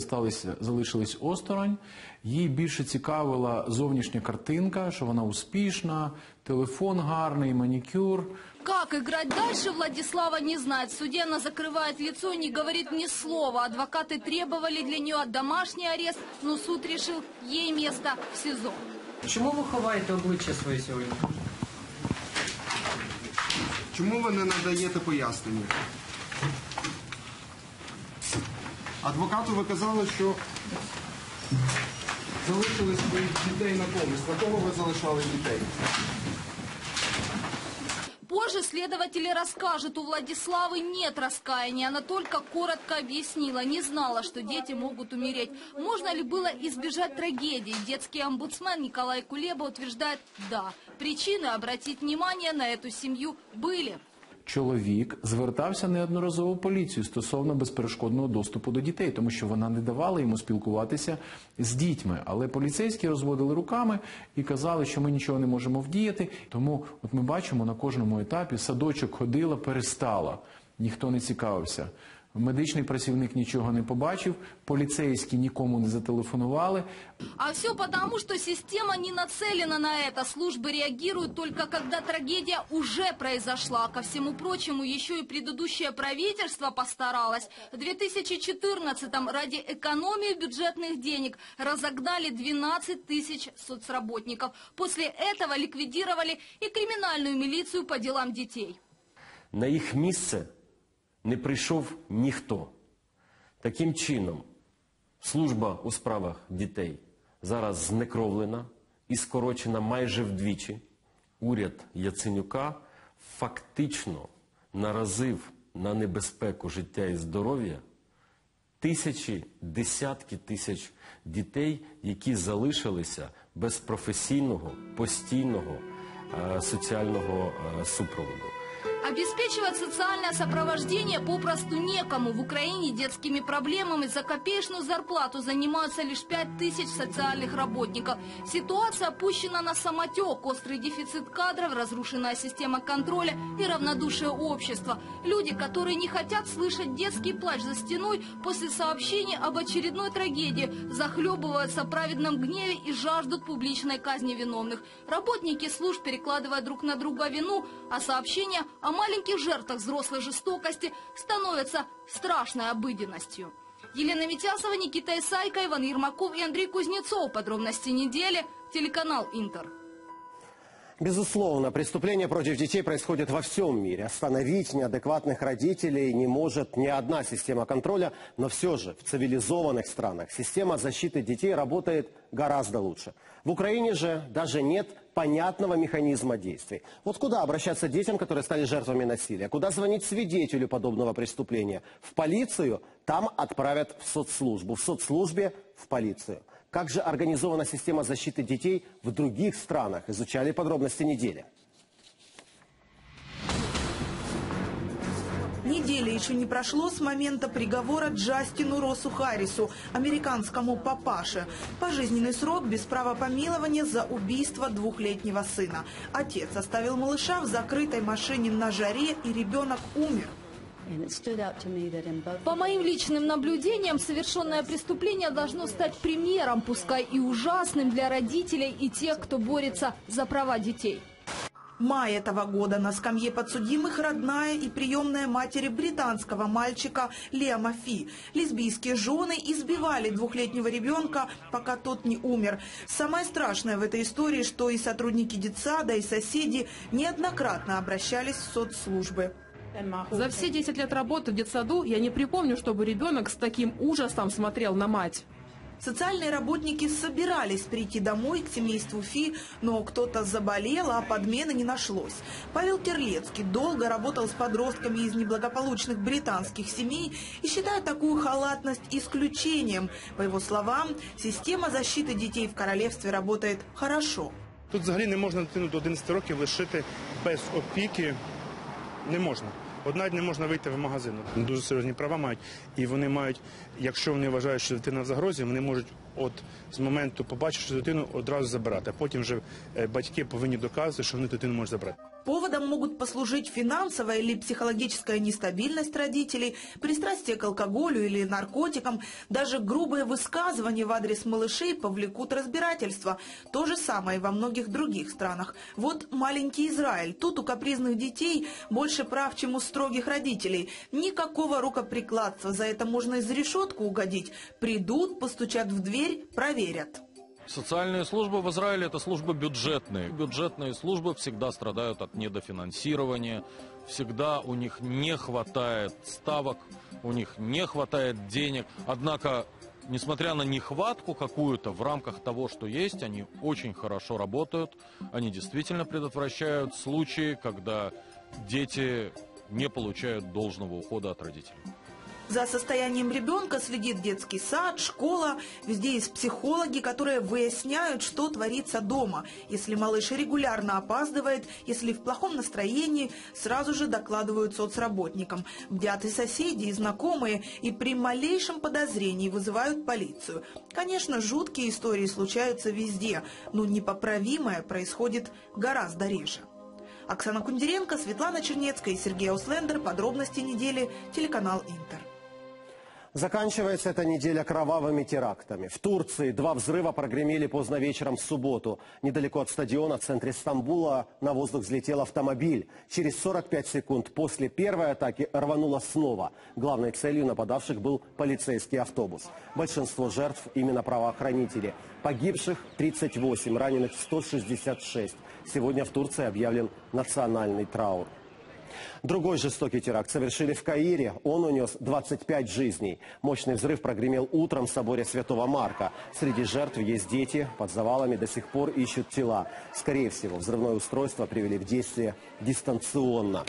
залишились осторонь, їй більше цікавила зовнішня картинка, що вона успішна, телефон гарний, манікюр. Как играть дальше, Владислава не знает. В суде она закрывает лицо и не говорит ни слова. Адвокаты требовали для нее домашний арест, но суд решил, ей место в СИЗО. Чому ви ховаєте обличчя своє сьогодні? Чому ви не надаєте пояснення? Адвокату ви казали, що залишили своїх дітей на комусь. На кого ви залишали дітей? Позже следователи расскажут, у Владиславы нет раскаяния. Она только коротко объяснила, не знала, что дети могут умереть. Можно ли было избежать трагедии? Детский омбудсмен Николай Кулеба утверждает, да. Причины обратить внимание на эту семью были. Чоловік звертався неодноразово в поліцію стосовно безперешкодного доступу до дітей, тому що вона не давала йому спілкуватися з дітьми. Але поліцейські розводили руками і казали, що ми нічого не можемо вдіяти. Тому от ми бачимо на кожному етапі, садочок ходила, перестала, ніхто не цікавився. Медичний працівник нічого не побачив, поліцейські нікому не зателефонували. А все потому, что система не нацелена на это. Службы реагируют только когда трагедия уже произошла. Ко всему прочему, еще и предыдущее правительство постаралось. В 2014-м ради экономии бюджетных денег разогнали 12 тысяч соцработников. После этого ликвидировали и криминальную милицию по делам детей. На их место не прийшов ніхто. Таким чином, служба у справах дітей зараз знекровлена і скорочена майже вдвічі. Уряд Яценюка фактично наразив на небезпеку життя і здоров'я тисячі, десятки тисяч дітей, які залишилися без професійного, постійного соціального супроводу. Обеспечивать социальное сопровождение попросту некому. В Украине детскими проблемами за копеечную зарплату занимаются лишь 5000 социальных работников. Ситуация опущена на самотек. Острый дефицит кадров, разрушенная система контроля и равнодушие общества. Люди, которые не хотят слышать детский плач за стеной после сообщений об очередной трагедии, захлебываются в праведном гневе и жаждут публичной казни виновных. Работники служб перекладывают друг на друга вину, а сообщения о маленьких жертвах взрослой жестокости становится страшной обыденностью. Елена Митясова, Никита Исайко, Иван Ермаков и Андрей Кузнецов. Подробности недели. Телеканал «Интер». Безусловно, преступления против детей происходят во всем мире. Остановить неадекватных родителей не может ни одна система контроля, но все же в цивилизованных странах система защиты детей работает гораздо лучше. В Украине же даже нет понятного механизма действий. Вот куда обращаться детям, которые стали жертвами насилия? Куда звонить свидетелю подобного преступления? В полицию? Там отправят в соцслужбу. В соцслужбе – в полицию. Как же организована система защиты детей в других странах? Изучали подробности недели. Недели еще не прошло с момента приговора Джастину Россу Харрису, американскому папаше. Пожизненный срок без права помилования за убийство двухлетнего сына. Отец оставил малыша в закрытой машине на жаре, и ребенок умер. По моим личным наблюдениям, совершенное преступление должно стать примером, пускай и ужасным, для родителей и тех, кто борется за права детей. В мае этого года на скамье подсудимых родная и приемная матери британского мальчика Лиама Фи. Лесбийские жены избивали двухлетнего ребенка, пока тот не умер. Самое страшное в этой истории, что и сотрудники детсада, и соседи неоднократно обращались в соцслужбы. За все 10 лет работы в детсаду я не припомню, чтобы ребенок с таким ужасом смотрел на мать. Социальные работники собирались прийти домой к семейству Фи, но кто-то заболел, а подмены не нашлось. Павел Терлецкий долго работал с подростками из неблагополучных британских семей и считает такую халатность исключением. По его словам, система защиты детей в королевстве работает хорошо. Тут взагалі не можна дитину до 11 років лишити без опіки. Не можна. Однак не можна вийти в магазин. Дуже серйозні права мають. І вони мають, якщо вони вважають, що дитина в загрозі, вони можуть от з моменту побачивши дитину одразу забирати. А потім вже батьки повинні доказувати, що вони дитину можуть забрати. Поводом могут послужить финансовая или психологическая нестабильность родителей, пристрастие к алкоголю или наркотикам. Даже грубые высказывания в адрес малышей повлекут разбирательство. То же самое и во многих других странах. Вот маленький Израиль. Тут у капризных детей больше прав, чем у строгих родителей. Никакого рукоприкладства. За это можно и за решетку угодить. Придут, постучат в дверь, проверят. Социальные службы в Израиле – это службы бюджетные. Бюджетные службы всегда страдают от недофинансирования, всегда у них не хватает ставок, у них не хватает денег. Однако, несмотря на нехватку какую-то, в рамках того, что есть, они очень хорошо работают, они действительно предотвращают случаи, когда дети не получают должного ухода от родителей. За состоянием ребенка следит детский сад, школа. Везде есть психологи, которые выясняют, что творится дома. Если малыш регулярно опаздывает, если в плохом настроении, сразу же докладывают соцработникам. Бдят и соседи, и знакомые, и при малейшем подозрении вызывают полицию. Конечно, жуткие истории случаются везде, но непоправимое происходит гораздо реже. Оксана Кундеренко, Светлана Чернецкая и Сергей Ослендер. Подробности недели. Телеканал «Интер». Заканчивается эта неделя кровавыми терактами. В Турции 2 взрыва прогремели поздно вечером в субботу. Недалеко от стадиона в центре Стамбула на воздух взлетел автомобиль. Через 45 секунд после первой атаки рвануло снова. Главной целью нападавших был полицейский автобус. Большинство жертв именно правоохранители. Погибших 38, раненых 166. Сегодня в Турции объявлен национальный траур. Другой жестокий теракт совершили в Каире. Он унес 25 жизней. Мощный взрыв прогремел утром в соборе Святого Марка. Среди жертв есть дети. Под завалами до сих пор ищут тела. Скорее всего, взрывное устройство привели в действие дистанционно.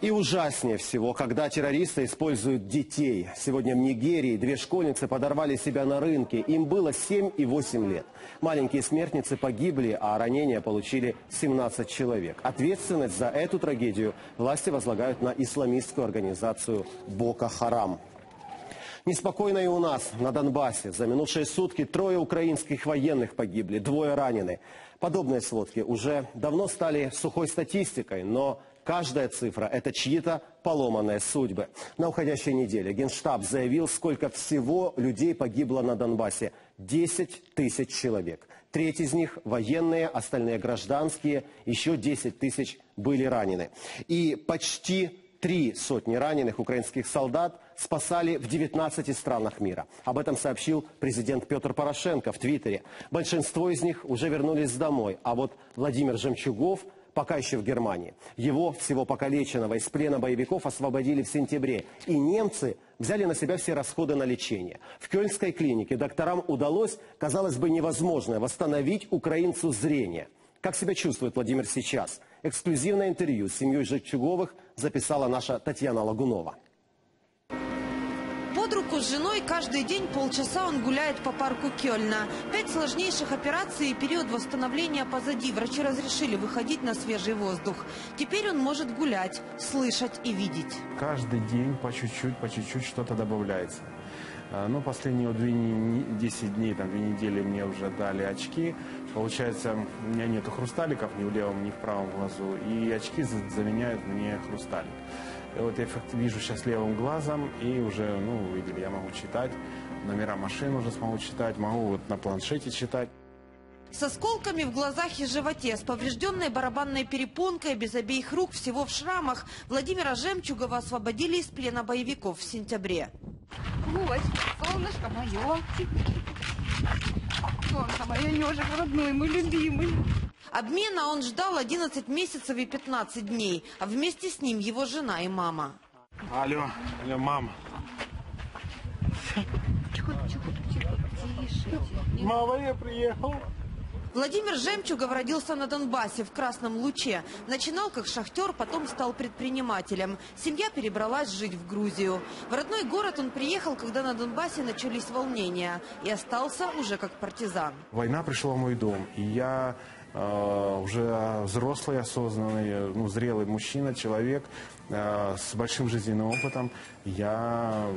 И ужаснее всего, когда террористы используют детей. Сегодня в Нигерии 2 школьницы подорвали себя на рынке. Им было 7 и 8 лет. Маленькие смертницы погибли, а ранения получили 17 человек. Ответственность за эту трагедию власти возлагают на исламистскую организацию «Боко Харам». Неспокойно и у нас, на Донбассе. За минувшие сутки 3 украинских военных погибли, 2 ранены. Подобные сводки уже давно стали сухой статистикой, но... каждая цифра – это чьи-то поломанные судьбы. На уходящей неделе Генштаб заявил, сколько всего людей погибло на Донбассе. 10 000 человек. Треть из них – военные, остальные – гражданские. Еще 10 000 были ранены. И почти 3 сотни раненых украинских солдат спасали в 19 странах мира. Об этом сообщил президент Петр Порошенко в Твиттере. Большинство из них уже вернулись домой. А вот Владимир Жемчугов – пока еще в Германии. Его, всего покалеченного, из плена боевиков освободили в сентябре. И немцы взяли на себя все расходы на лечение. В Кёльнской клинике докторам удалось, казалось бы, невозможное, восстановить украинцу зрение. Как себя чувствует Владимир сейчас? Эксклюзивное интервью с семьей Жемчуговых записала наша Татьяна Лагунова. Под руку с женой каждый день полчаса он гуляет по парку Кёльна. 5 сложнейших операций и период восстановления позади. Врачи разрешили выходить на свежий воздух. Теперь он может гулять, слышать и видеть. Каждый день по чуть-чуть что-то добавляется. Но последние 10 дней, там 2 недели мне уже дали очки. Получается, у меня нету хрусталиков ни в левом, ни в правом глазу. И очки заменяют мне хрусталик. И вот я вижу сейчас левым глазом, и уже, ну, видели, я могу читать. Номера машин уже смогу читать, могу вот на планшете читать. С осколками в глазах и животе, с поврежденной барабанной перепонкой, без обеих рук, всего в шрамах, Владимира Жемчугова освободили из плена боевиков в сентябре. Вот, солнышко мое. Солнце мое, ежик родной, мой любимый. Обмена он ждал 11 месяцев и 15 дней, а вместе с ним его жена и мама. Алло, алло, мама. Тихо, тихо, тихо, тише. Мама, я приехал. Владимир Жемчугов родился на Донбассе, в Красном Луче. Начинал как шахтер, потом стал предпринимателем. Семья перебралась жить в Грузию. В родной город он приехал, когда на Донбассе начались волнения. И остался уже как партизан. Война пришла в мой дом, и я... уже взрослый, осознанный, ну, зрелый мужчина, человек с большим жизненным опытом, я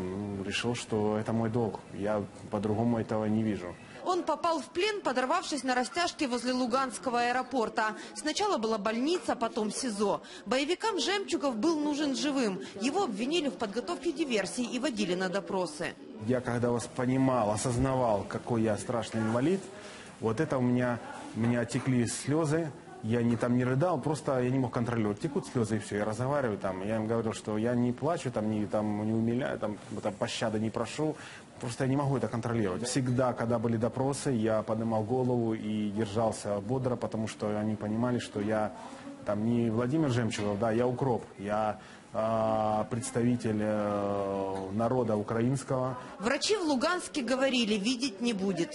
решил, что это мой долг. Я по-другому этого не вижу. Он попал в плен, подорвавшись на растяжке возле Луганского аэропорта. Сначала была больница, потом СИЗО. Боевикам Жемчугов был нужен живым. Его обвинили в подготовке диверсий и водили на допросы. Я когда вас понимал, осознавал, какой я страшный инвалид, вот это у меня текли слезы, я не рыдал, просто я не мог контролировать. Текут слезы и все, я разговариваю там, я им говорю, что я не плачу, не умиляю, пощады не прошу, просто я не могу это контролировать. Всегда, когда были допросы, я поднимал голову и держался бодро, потому что они понимали, что я не Владимир Жемчугов, да, я укроп, я... представитель народа украинского. Врачи в Луганске говорили, видеть не будет.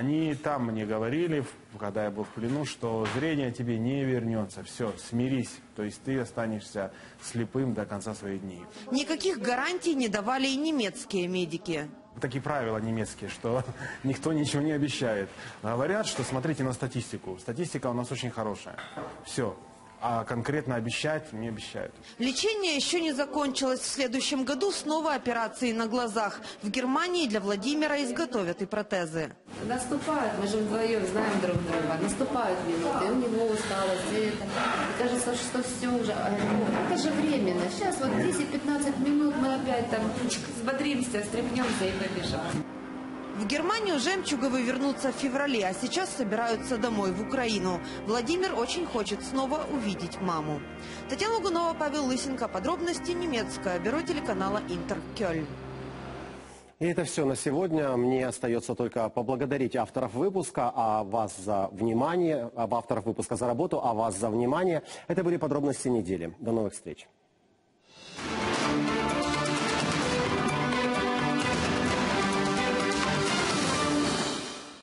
Они там мне говорили, когда я был в плену, что зрение тебе не вернется. Все, смирись. То есть ты останешься слепым до конца своих дней. Никаких гарантий не давали и немецкие медики. Такие правила немецкие, что никто ничего не обещает. Говорят, что смотрите на статистику. Статистика у нас очень хорошая. Все. А конкретно обещать не обещают. Лечение еще не закончилось. В следующем году снова операции на глазах. В Германии для Владимира изготовят и протезы. Наступают, мы же вдвоем знаем друг друга, наступают минуты, у него усталость, и кажется, что все уже, это же временно. Сейчас вот 10-15 минут мы опять взбодримся, стряхнемся и побежим. В Германию Жемчуговы вернутся в феврале, а сейчас собираются домой, в Украину. Владимир очень хочет снова увидеть маму. Татьяна Лугунова, Павел Лысенко. Подробности немецкое бюро телеканала «Интер Кёльн». И это все на сегодня. Мне остается только поблагодарить авторов выпуска, авторов выпуска за работу, а вас за внимание. Это были подробности недели. До новых встреч.